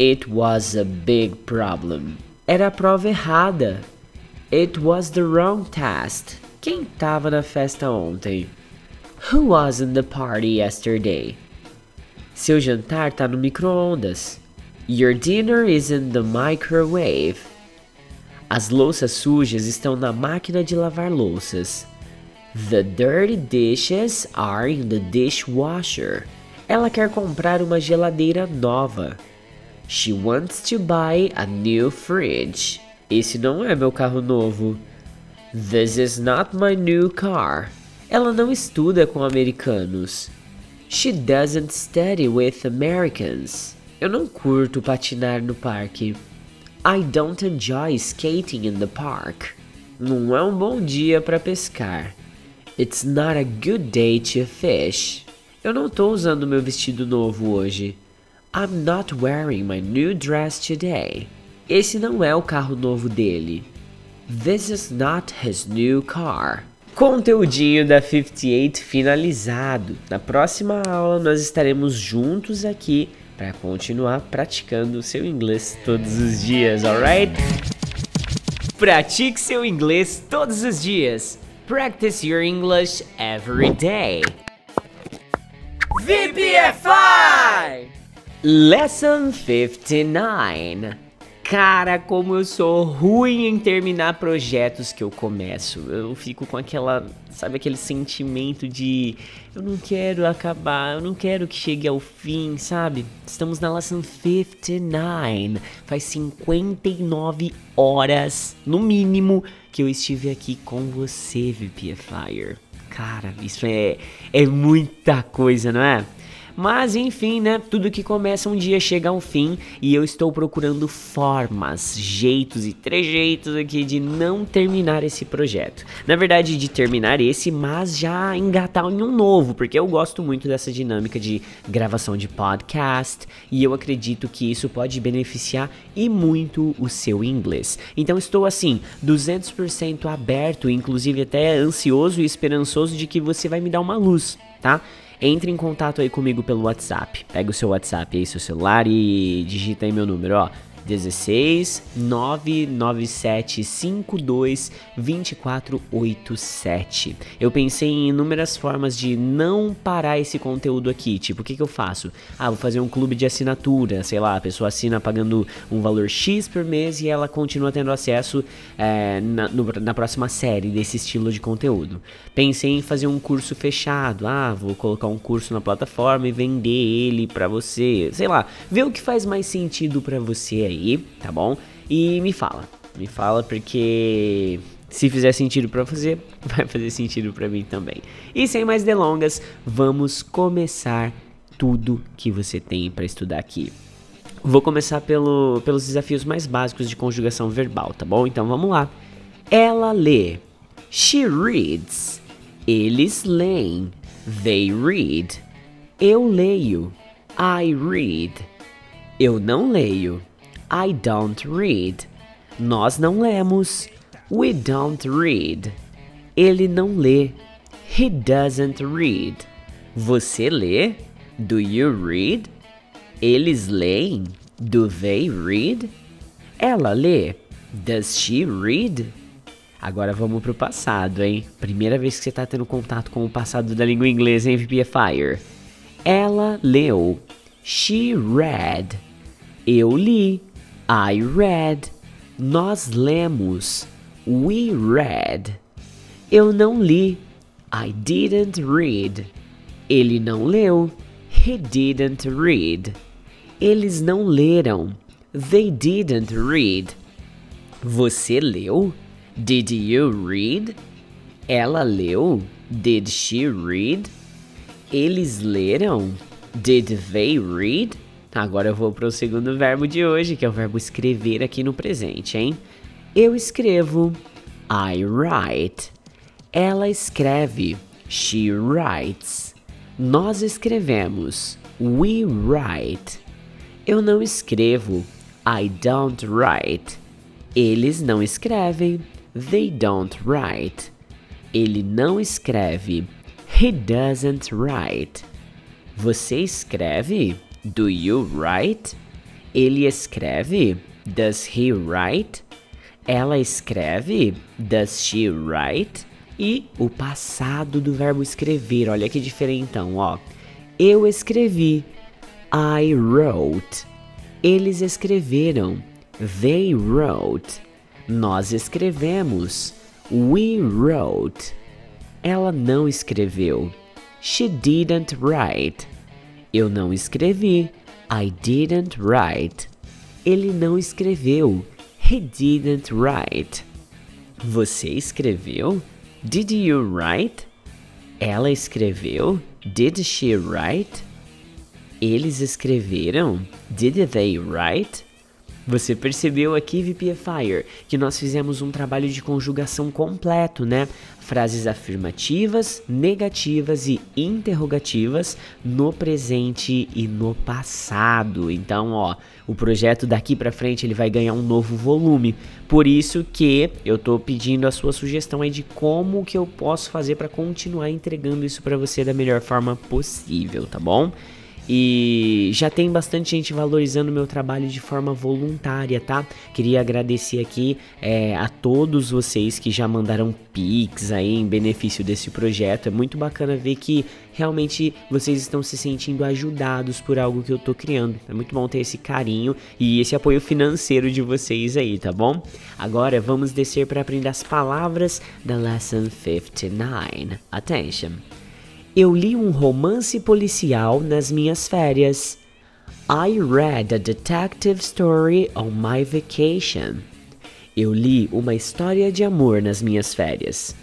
It was a big problem. Era a prova errada. It was the wrong test. Quem estava na festa ontem? Who was in the party yesterday? Seu jantar tá no micro-ondas. Your dinner is in the microwave. As louças sujas estão na máquina de lavar louças. The dirty dishes are in the dishwasher. Ela quer comprar uma geladeira nova. She wants to buy a new fridge. Esse não é meu carro novo. This is not my new car. Ela não estuda com americanos. She doesn't study with Americans. Eu não curto patinar no parque. I don't enjoy skating in the park. Não é bom dia para pescar. It's not a good day to fish. Eu não tô usando meu vestido novo hoje. I'm not wearing my new dress today. Esse não é o carro novo dele. This is not his new car. Conteúdinho da 58 finalizado. Na próxima aula nós estaremos juntos aqui para continuar praticando o seu inglês todos os dias, alright? Pratique seu inglês todos os dias. Practice your English every day. VPF Fire! Lesson 59. Cara, como eu sou ruim em terminar projetos que eu começo. Eu fico com aquela, sabe, aquele sentimento de eu não quero acabar, eu não quero que chegue ao fim, sabe? Estamos na lesson 59. Faz 59 horas, no mínimo, que eu estive aqui com você, VPF Fire. Cara, isso é muita coisa, não é? Mas enfim, né, tudo que começa um dia chega ao fim e eu estou procurando formas, jeitos e trejeitos aqui de não terminar esse projeto. Na verdade, de terminar esse, mas já engatar em um novo, porque eu gosto muito dessa dinâmica de gravação de podcast e eu acredito que isso pode beneficiar e muito o seu inglês. Então estou assim, 200% aberto, inclusive até ansioso e esperançoso de que você vai me dar uma luz, tá? Entre em contato aí comigo pelo WhatsApp. Pega o seu WhatsApp aí, seu celular e digita aí meu número, ó. 16 99752 2487. Eu pensei em inúmeras formas de não parar esse conteúdo aqui. Tipo, o que eu faço? Ah, vou fazer um clube de assinatura, sei lá, a pessoa assina pagando um valor X por mês e ela continua tendo acesso na próxima série desse estilo de conteúdo. Pensei em fazer um curso fechado. Ah, vou colocar um curso na plataforma e vender ele pra você. Sei lá, vê o que faz mais sentido pra você aí, tá bom? E me fala porque se fizer sentido pra você, vai fazer sentido pra mim também. E sem mais delongas, vamos começar tudo que você tem pra estudar aqui. Vou começar pelos desafios mais básicos de conjugação verbal, tá bom? Então vamos lá. Ela lê. She reads. Eles leem. They read. Eu leio. I read. Eu não leio. I don't read. Nós não lemos. We don't read. Ele não lê. He doesn't read. Você lê? Do you read? Eles leem? Do they read? Ela lê? Does she read? Agora vamos pro passado, hein? Primeira vez que você tá tendo contato com o passado da língua inglesa, hein, VPF Fire? Ela leu. She read. Eu li. I read. Nós lemos. We read. Eu não li. I didn't read. Ele não leu. He didn't read. Eles não leram. They didn't read. Você leu? Did you read? Ela leu? Did she read? Eles leram? Did they read? Agora eu vou para o segundo verbo de hoje, que é o verbo escrever aqui no presente, hein? Eu escrevo. I write. Ela escreve. She writes. Nós escrevemos. We write. Eu não escrevo. I don't write. Eles não escrevem. They don't write. Ele não escreve. He doesn't write. Você escreve? Do you write? Ele escreve? Does he write? Ela escreve? Does she write? E o passado do verbo escrever, olha que diferentão, ó. Eu escrevi. I wrote. Eles escreveram. They wrote. Nós escrevemos. We wrote. Ela não escreveu. She didn't write. Eu não escrevi. I didn't write. Ele não escreveu. He didn't write. Você escreveu? Did you write? Ela escreveu? Did she write? Eles escreveram? Did they write? Você percebeu aqui, VPF Fire, que nós fizemos um trabalho de conjugação completo, né? Frases afirmativas, negativas e interrogativas no presente e no passado. Então, ó, o projeto daqui pra frente ele vai ganhar um novo volume. Por isso que eu tô pedindo a sua sugestão aí de como que eu posso fazer pra continuar entregando isso pra você da melhor forma possível, tá bom? E já tem bastante gente valorizando o meu trabalho de forma voluntária, tá? Queria agradecer aqui a todos vocês que já mandaram PIX aí em benefício desse projeto. É muito bacana ver que realmente vocês estão se sentindo ajudados por algo que eu tô criando. É muito bom ter esse carinho e esse apoio financeiro de vocês aí, tá bom? Agora vamos descer para aprender as palavras da Lesson 59. Attention! Eu li um romance policial nas minhas férias. I read a detective story on my vacation. Eu li uma história de amor nas minhas férias.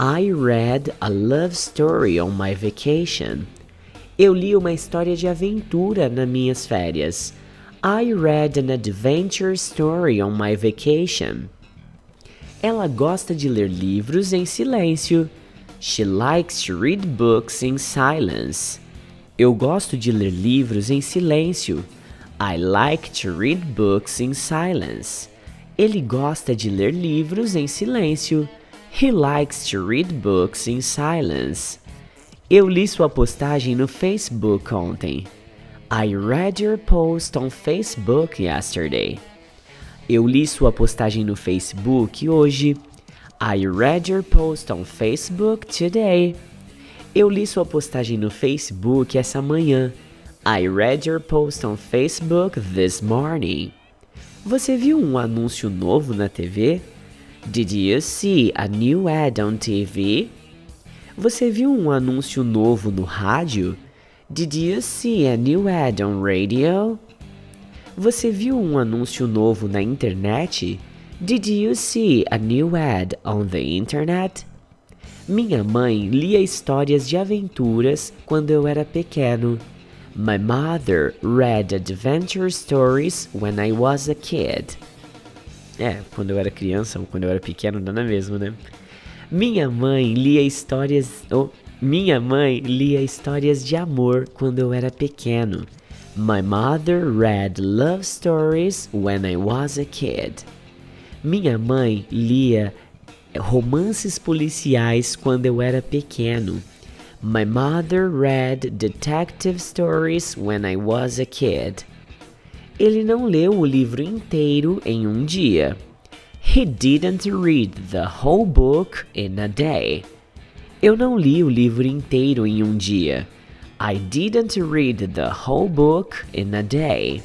I read a love story on my vacation. Eu li uma história de aventura nas minhas férias. I read an adventure story on my vacation. Ela gosta de ler livros em silêncio. She likes to read books in silence. Eu gosto de ler livros em silêncio. I like to read books in silence. Ele gosta de ler livros em silêncio. He likes to read books in silence. Eu li sua postagem no Facebook ontem. I read your post on Facebook yesterday. Eu li sua postagem no Facebook hoje. I read your post on Facebook today. Eu li sua postagem no Facebook essa manhã. I read your post on Facebook this morning. Você viu um anúncio novo na TV? Did you see a new ad on TV? Você viu um anúncio novo no rádio? Did you see a new ad on radio? Você viu um anúncio novo na internet? Did you see a new ad on the internet? Minha mãe lia histórias de aventuras quando eu era pequeno. My mother read adventure stories when I was a kid. Quando eu era criança ou quando eu era pequeno, não é mesmo, né? Minha mãe lia histórias de amor quando eu era pequeno. My mother read love stories when I was a kid. Minha mãe lia romances policiais quando eu era pequeno. My mother read detective stories when I was a kid. Ele não leu o livro inteiro em um dia. He didn't read the whole book in a day. Eu não li o livro inteiro em um dia. I didn't read the whole book in a day.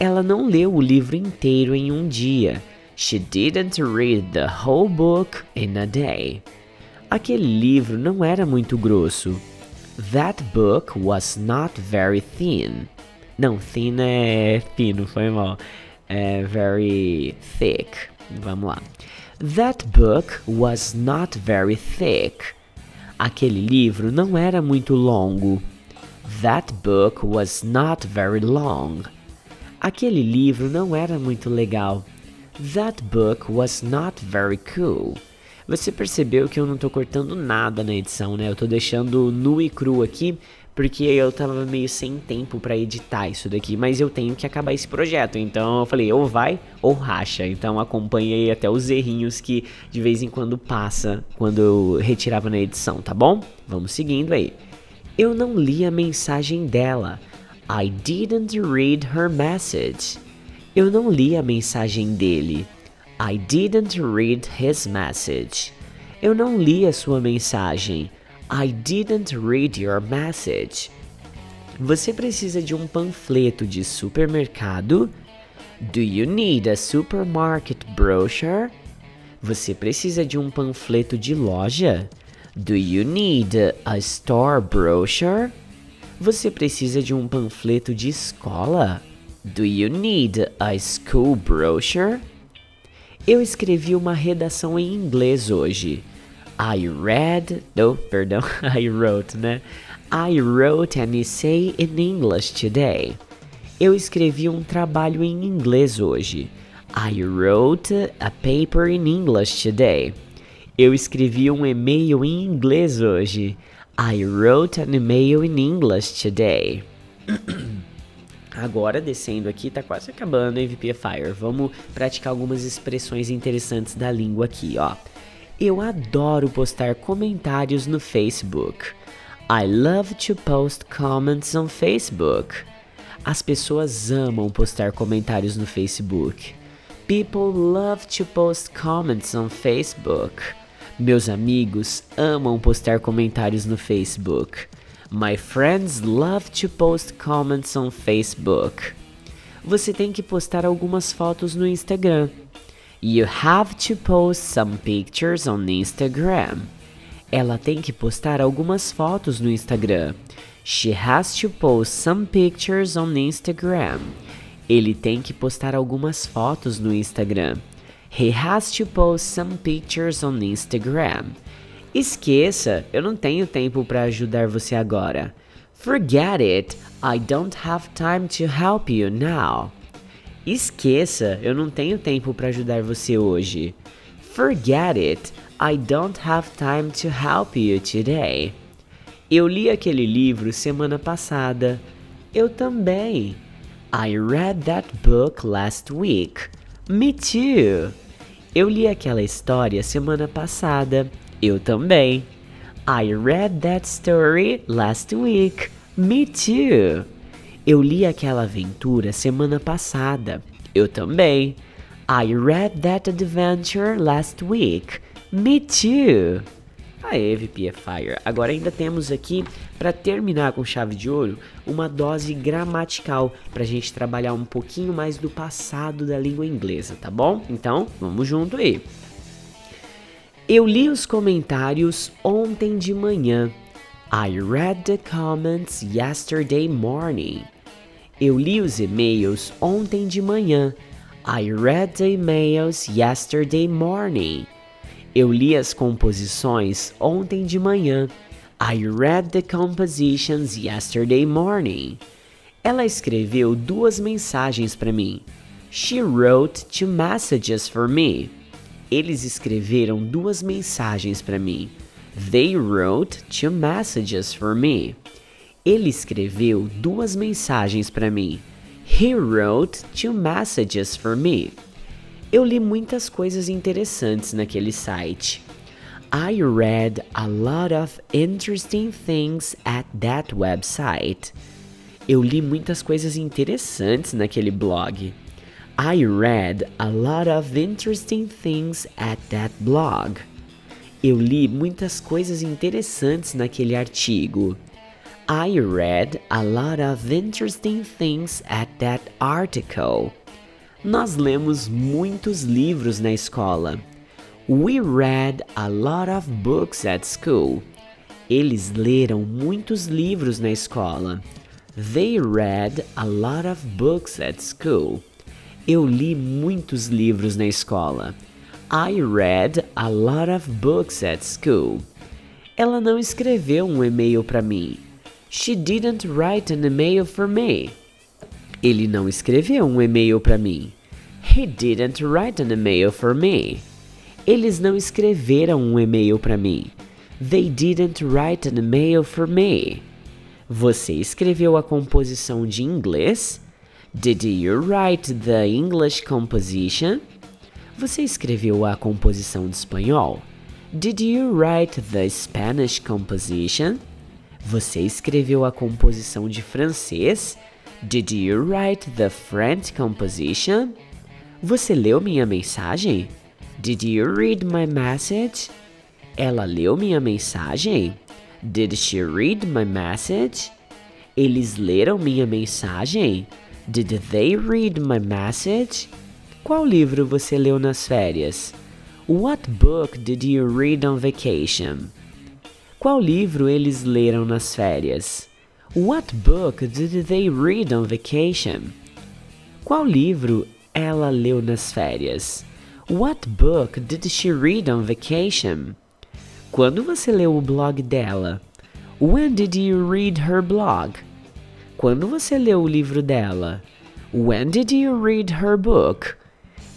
Ela não leu o livro inteiro em um dia. She didn't read the whole book in a day. Aquele livro não era muito grosso. That book was not very thin. Não, thin é fino, foi mal. É very thick. Vamos lá. That book was not very thick. Aquele livro não era muito longo. That book was not very long. Aquele livro não era muito legal. That book was not very cool. Você percebeu que eu não tô cortando nada na edição, né? Eu tô deixando nu e cru aqui, porque eu tava meio sem tempo pra editar isso daqui, mas eu tenho que acabar esse projeto, então eu falei, ou vai ou racha, então acompanha aí até os errinhos que de vez em quando passa, quando eu retirava na edição, tá bom? Vamos seguindo aí. Eu não li a mensagem dela. I didn't read her message. Eu não li a mensagem dele. I didn't read his message. Eu não li a sua mensagem. I didn't read your message. Você precisa de um panfleto de supermercado? Do you need a supermarket brochure? Você precisa de um panfleto de loja? Do you need a store brochure? Você precisa de um panfleto de escola? Do you need a school brochure? Eu escrevi uma redação em inglês hoje. I wrote an essay in English today. Eu escrevi um trabalho em inglês hoje. I wrote a paper in English today. Eu escrevi um e-mail em inglês hoje. I wrote an email in English today. Agora, descendo aqui, tá quase acabando, hein, VPF Fire? Vamos praticar algumas expressões interessantes da língua aqui, ó. Eu adoro postar comentários no Facebook. I love to post comments on Facebook. As pessoas amam postar comentários no Facebook. People love to post comments on Facebook. Meus amigos amam postar comentários no Facebook. My friends love to post comments on Facebook. Você tem que postar algumas fotos no Instagram. You have to post some pictures on Instagram. Ela tem que postar algumas fotos no Instagram. She has to post some pictures on Instagram. Ele tem que postar algumas fotos no Instagram. He has to post some pictures on Instagram. Esqueça, eu não tenho tempo para ajudar você agora. Forget it, I don't have time to help you now. Esqueça, eu não tenho tempo para ajudar você hoje. Forget it, I don't have time to help you today. Eu li aquele livro semana passada. Eu também. I read that book last week. Me too. Eu li aquela história semana passada. Eu também. I read that story last week. Me too. Eu li aquela aventura semana passada. Eu também. I read that adventure last week. Me too. Aê, VPF Fire. Agora ainda temos aqui, para terminar com chave de ouro, uma dose gramatical para a gente trabalhar um pouquinho mais do passado da língua inglesa, tá bom? Então, vamos junto aí. Eu li os comentários ontem de manhã. I read the comments yesterday morning. Eu li os e-mails ontem de manhã. I read the emails yesterday morning. Eu li as composições ontem de manhã. I read the compositions yesterday morning. Ela escreveu duas mensagens para mim. She wrote two messages for me. Eles escreveram duas mensagens para mim. They wrote two messages for me. Ele escreveu duas mensagens para mim. He wrote 2 messages for me. Eu li muitas coisas interessantes naquele site. I read a lot of interesting things at that website. Eu li muitas coisas interessantes naquele blog. I read a lot of interesting things at that blog. Eu li muitas coisas interessantes naquele artigo. I read a lot of interesting things at that article. Nós lemos muitos livros na escola. We read a lot of books at school. Eles leram muitos livros na escola. They read a lot of books at school. Eu li muitos livros na escola. I read a lot of books at school. Ela não escreveu e-mail para mim. She didn't write an email for me. Ele não escreveu e-mail para mim. He didn't write an email for me. Eles não escreveram e-mail para mim. They didn't write an email for me. Você escreveu a composição de inglês? Did you write the English composition? Você escreveu a composição de espanhol? Did you write the Spanish composition? Você escreveu a composição de francês? Did you write the French composition? Você leu minha mensagem? Did you read my message? Ela leu minha mensagem? Did she read my message? Eles leram minha mensagem? Did they read my message? Qual livro você leu nas férias? What book did you read on vacation? Qual livro eles leram nas férias? What book did they read on vacation? Qual livro ela leu nas férias? What book did she read on vacation? Quando você leu o blog dela? When did you read her blog? Quando você leu o livro dela? When did you read her book?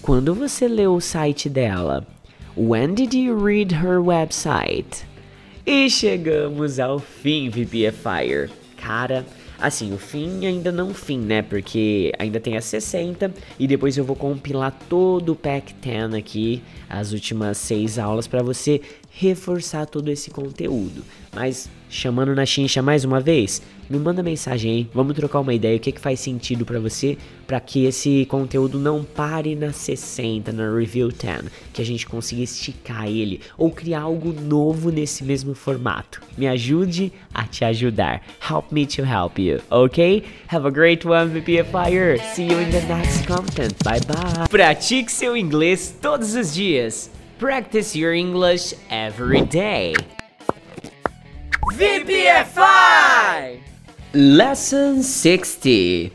Quando você leu o site dela? When did you read her website? E chegamos ao fim, VPF Fire. Cara, assim, o fim ainda não fim, né? Porque ainda tem as 60 e depois eu vou compilar todo o Pack 10 aqui, as últimas 6 aulas, para você reforçar todo esse conteúdo. Mas, chamando na chincha mais uma vez, me manda mensagem, hein? Vamos trocar uma ideia, o que, é que faz sentido para você, para que esse conteúdo não pare na 60, na Review 10, que a gente consiga esticar ele ou criar algo novo nesse mesmo formato. Me ajude a te ajudar. Help me to help you, ok? Have a great one, VPF Fire. See you in the next content. Bye bye. Pratique seu inglês todos os dias. Practice your English every day. VPF! Lesson 60.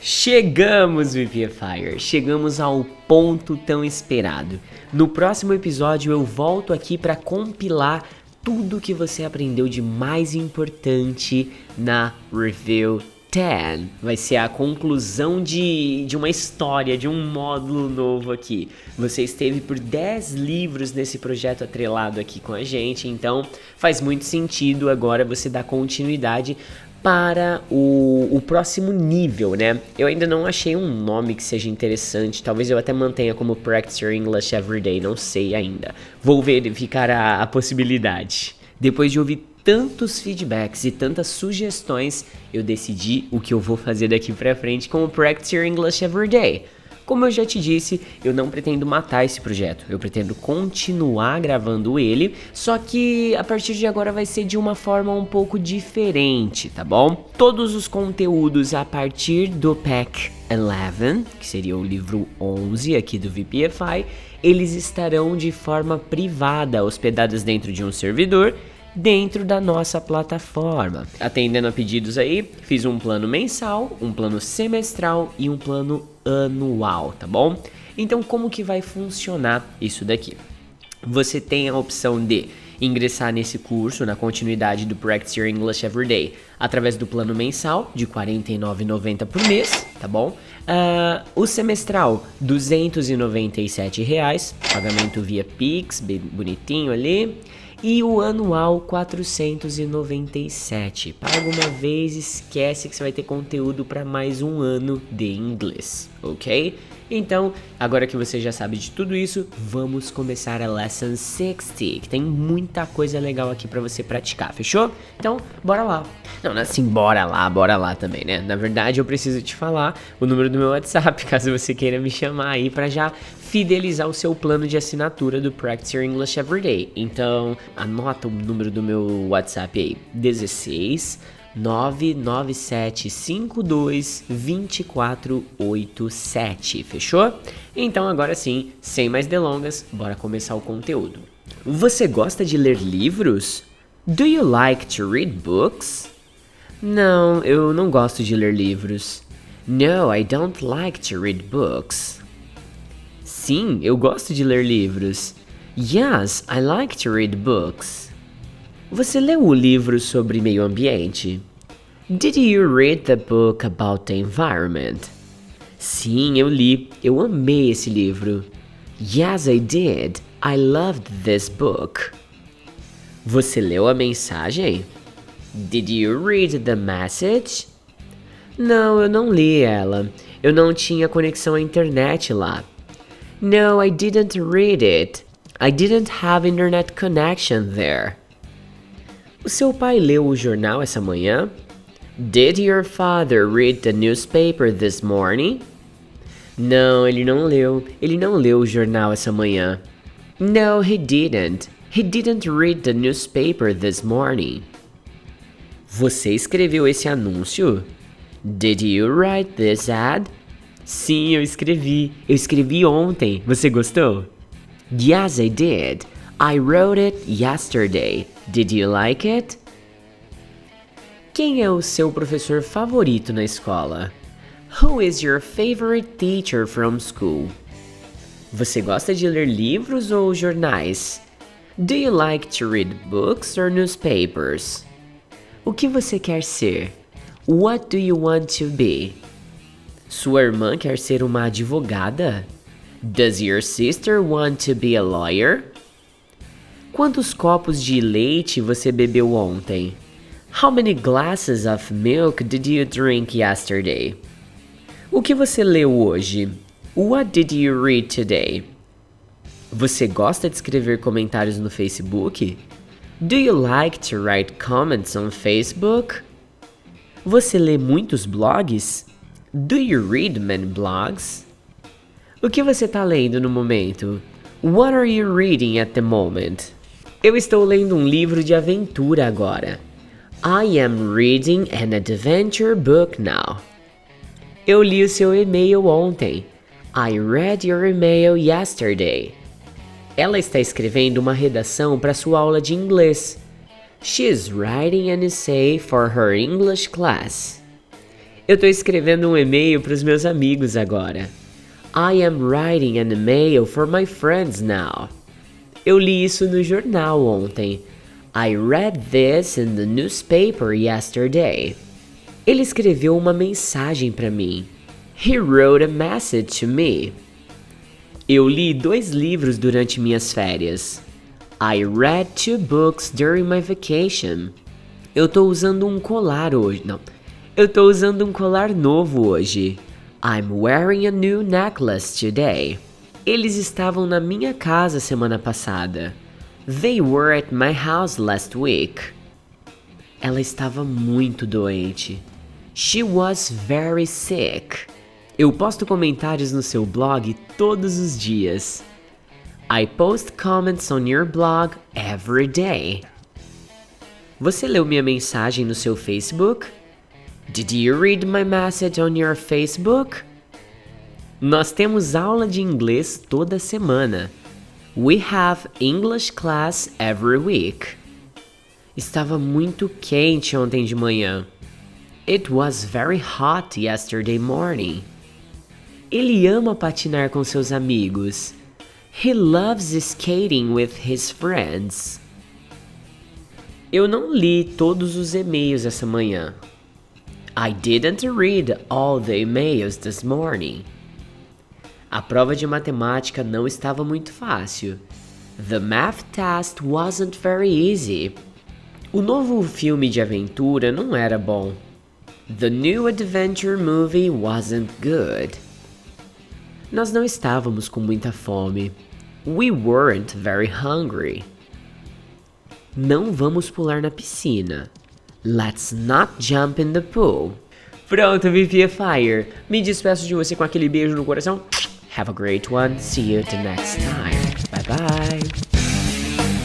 Chegamos, VPF! Chegamos ao ponto tão esperado. No próximo episódio eu volto aqui para compilar tudo que você aprendeu de mais importante na Review 10. Vai ser a conclusão de uma história, de um módulo novo aqui. Você esteve por 10 livros nesse projeto atrelado aqui com a gente, então faz muito sentido agora você dar continuidade para o próximo nível, né? Eu ainda não achei um nome que seja interessante, talvez eu até mantenha como Practice Your English Every Day, não sei ainda. Vou verificar a possibilidade. Depois de ouvir tantos feedbacks e tantas sugestões, eu decidi o que eu vou fazer daqui pra frente com o Practice Your English Every Day. Como eu já te disse, eu não pretendo matar esse projeto, eu pretendo continuar gravando ele, só que a partir de agora vai ser de uma forma um pouco diferente, tá bom? Todos os conteúdos a partir do Pack 11, que seria o livro 11 aqui do VPFI, eles estarão de forma privada, hospedados dentro de um servidor, dentro da nossa plataforma. Atendendo a pedidos aí, fiz um plano mensal, um plano semestral e um plano anual, tá bom? Então, como que vai funcionar isso daqui? Você tem a opção de ingressar nesse curso, na continuidade do Practice Your English Every Day, através do plano mensal de R$ 49,90 por mês, tá bom? O semestral, R$ 297, pagamento via PIX, bem bonitinho ali. e o anual 497. Paga uma vez, esquece que você vai ter conteúdo para mais um ano de inglês, ok? Então, agora que você já sabe de tudo isso, vamos começar a Lesson 60, que tem muita coisa legal aqui pra você praticar, fechou? Então, bora lá. Não, assim, bora lá também, né? Na verdade, eu preciso te falar o número do meu WhatsApp, caso você queira me chamar aí pra já fidelizar o seu plano de assinatura do Practice Your English Every Day. Então, anota o número do meu WhatsApp aí, 16 997522487, fechou? Então agora sim, sem mais delongas, bora começar o conteúdo. Você gosta de ler livros? Do you like to read books? Não, eu não gosto de ler livros. No, I don't like to read books. Sim, eu gosto de ler livros. Yes, I like to read books. Você leu o livro sobre meio ambiente? Did you read the book about the environment? Sim, eu li. Eu amei esse livro. Yes, I did. I loved this book. Você leu a mensagem? Did you read the message? Não, eu não li ela. Eu não tinha conexão à internet lá. No, I didn't read it. I didn't have internet connection there. O seu pai leu o jornal essa manhã? Did your father read the newspaper this morning? Não, ele não leu. Ele não leu o jornal essa manhã. No, he didn't. He didn't read the newspaper this morning. Você escreveu esse anúncio? Did you write this ad? Sim, eu escrevi. Eu escrevi ontem. Você gostou? Yes, I did. I wrote it yesterday. Did you like it? Quem é o seu professor favorito na escola? Who is your favorite teacher from school? Você gosta de ler livros ou jornais? Do you like to read books or newspapers? O que você quer ser? What do you want to be? Sua irmã quer ser uma advogada? Does your sister want to be a lawyer? Quantos copos de leite você bebeu ontem? How many glasses of milk did you drink yesterday? O que você leu hoje? What did you read today? Você gosta de escrever comentários no Facebook? Do you like to write comments on Facebook? Você lê muitos blogs? Do you read many blogs? O que você está lendo no momento? What are you reading at the moment? Eu estou lendo um livro de aventura agora. I am reading an adventure book now. Eu li o seu e-mail ontem. I read your email yesterday. Ela está escrevendo uma redação para sua aula de inglês. She is writing an essay for her English class. Eu estou escrevendo um e-mail para os meus amigos agora. I am writing an email for my friends now. Eu li isso no jornal ontem. I read this in the newspaper yesterday. Ele escreveu uma mensagem para mim. He wrote a message to me. Eu li 2 livros durante minhas férias. I read 2 books during my vacation. Eu tô usando um colar hoje. Não. Eu tô usando um colar novo hoje. I'm wearing a new necklace today. Eles estavam na minha casa semana passada. They were at my house last week. Ela estava muito doente. She was very sick. Eu posto comentários no seu blog todos os dias. I post comments on your blog every day. Você leu minha mensagem no seu Facebook? Did you read my message on your Facebook? Nós temos aula de inglês toda semana. We have English class every week. Estava muito quente ontem de manhã. It was very hot yesterday morning. Ele ama patinar com seus amigos. He loves skating with his friends. Eu não li todos os e-mails essa manhã. I didn't read all the emails this morning. A prova de matemática não estava muito fácil. The math test wasn't very easy. O novo filme de aventura não era bom. The new adventure movie wasn't good. Nós não estávamos com muita fome. We weren't very hungry. Não vamos pular na piscina. Let's not jump in the pool. Pronto, VPF Fire. Me despeço de você com aquele beijo no coração. Have a great one. See you the next time. Bye bye.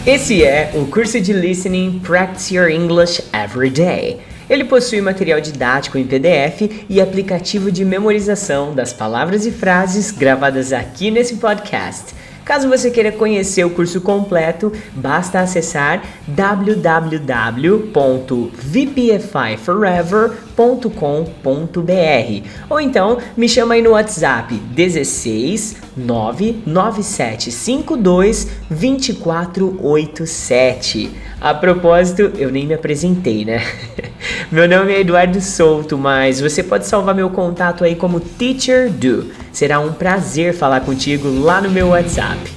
Esse é o curso de Listening Practice Your English Every Day. Ele possui material didático em PDF e aplicativo de memorização das palavras e frases gravadas aqui nesse podcast. Caso você queira conhecer o curso completo, basta acessar www.vpfiforever.com.br ou então me chama aí no WhatsApp 16 99752 2487. A propósito, eu nem me apresentei, né? Meu nome é Eduardo Souto, mas você pode salvar meu contato aí como Teacher Du. Será um prazer falar contigo lá no meu WhatsApp.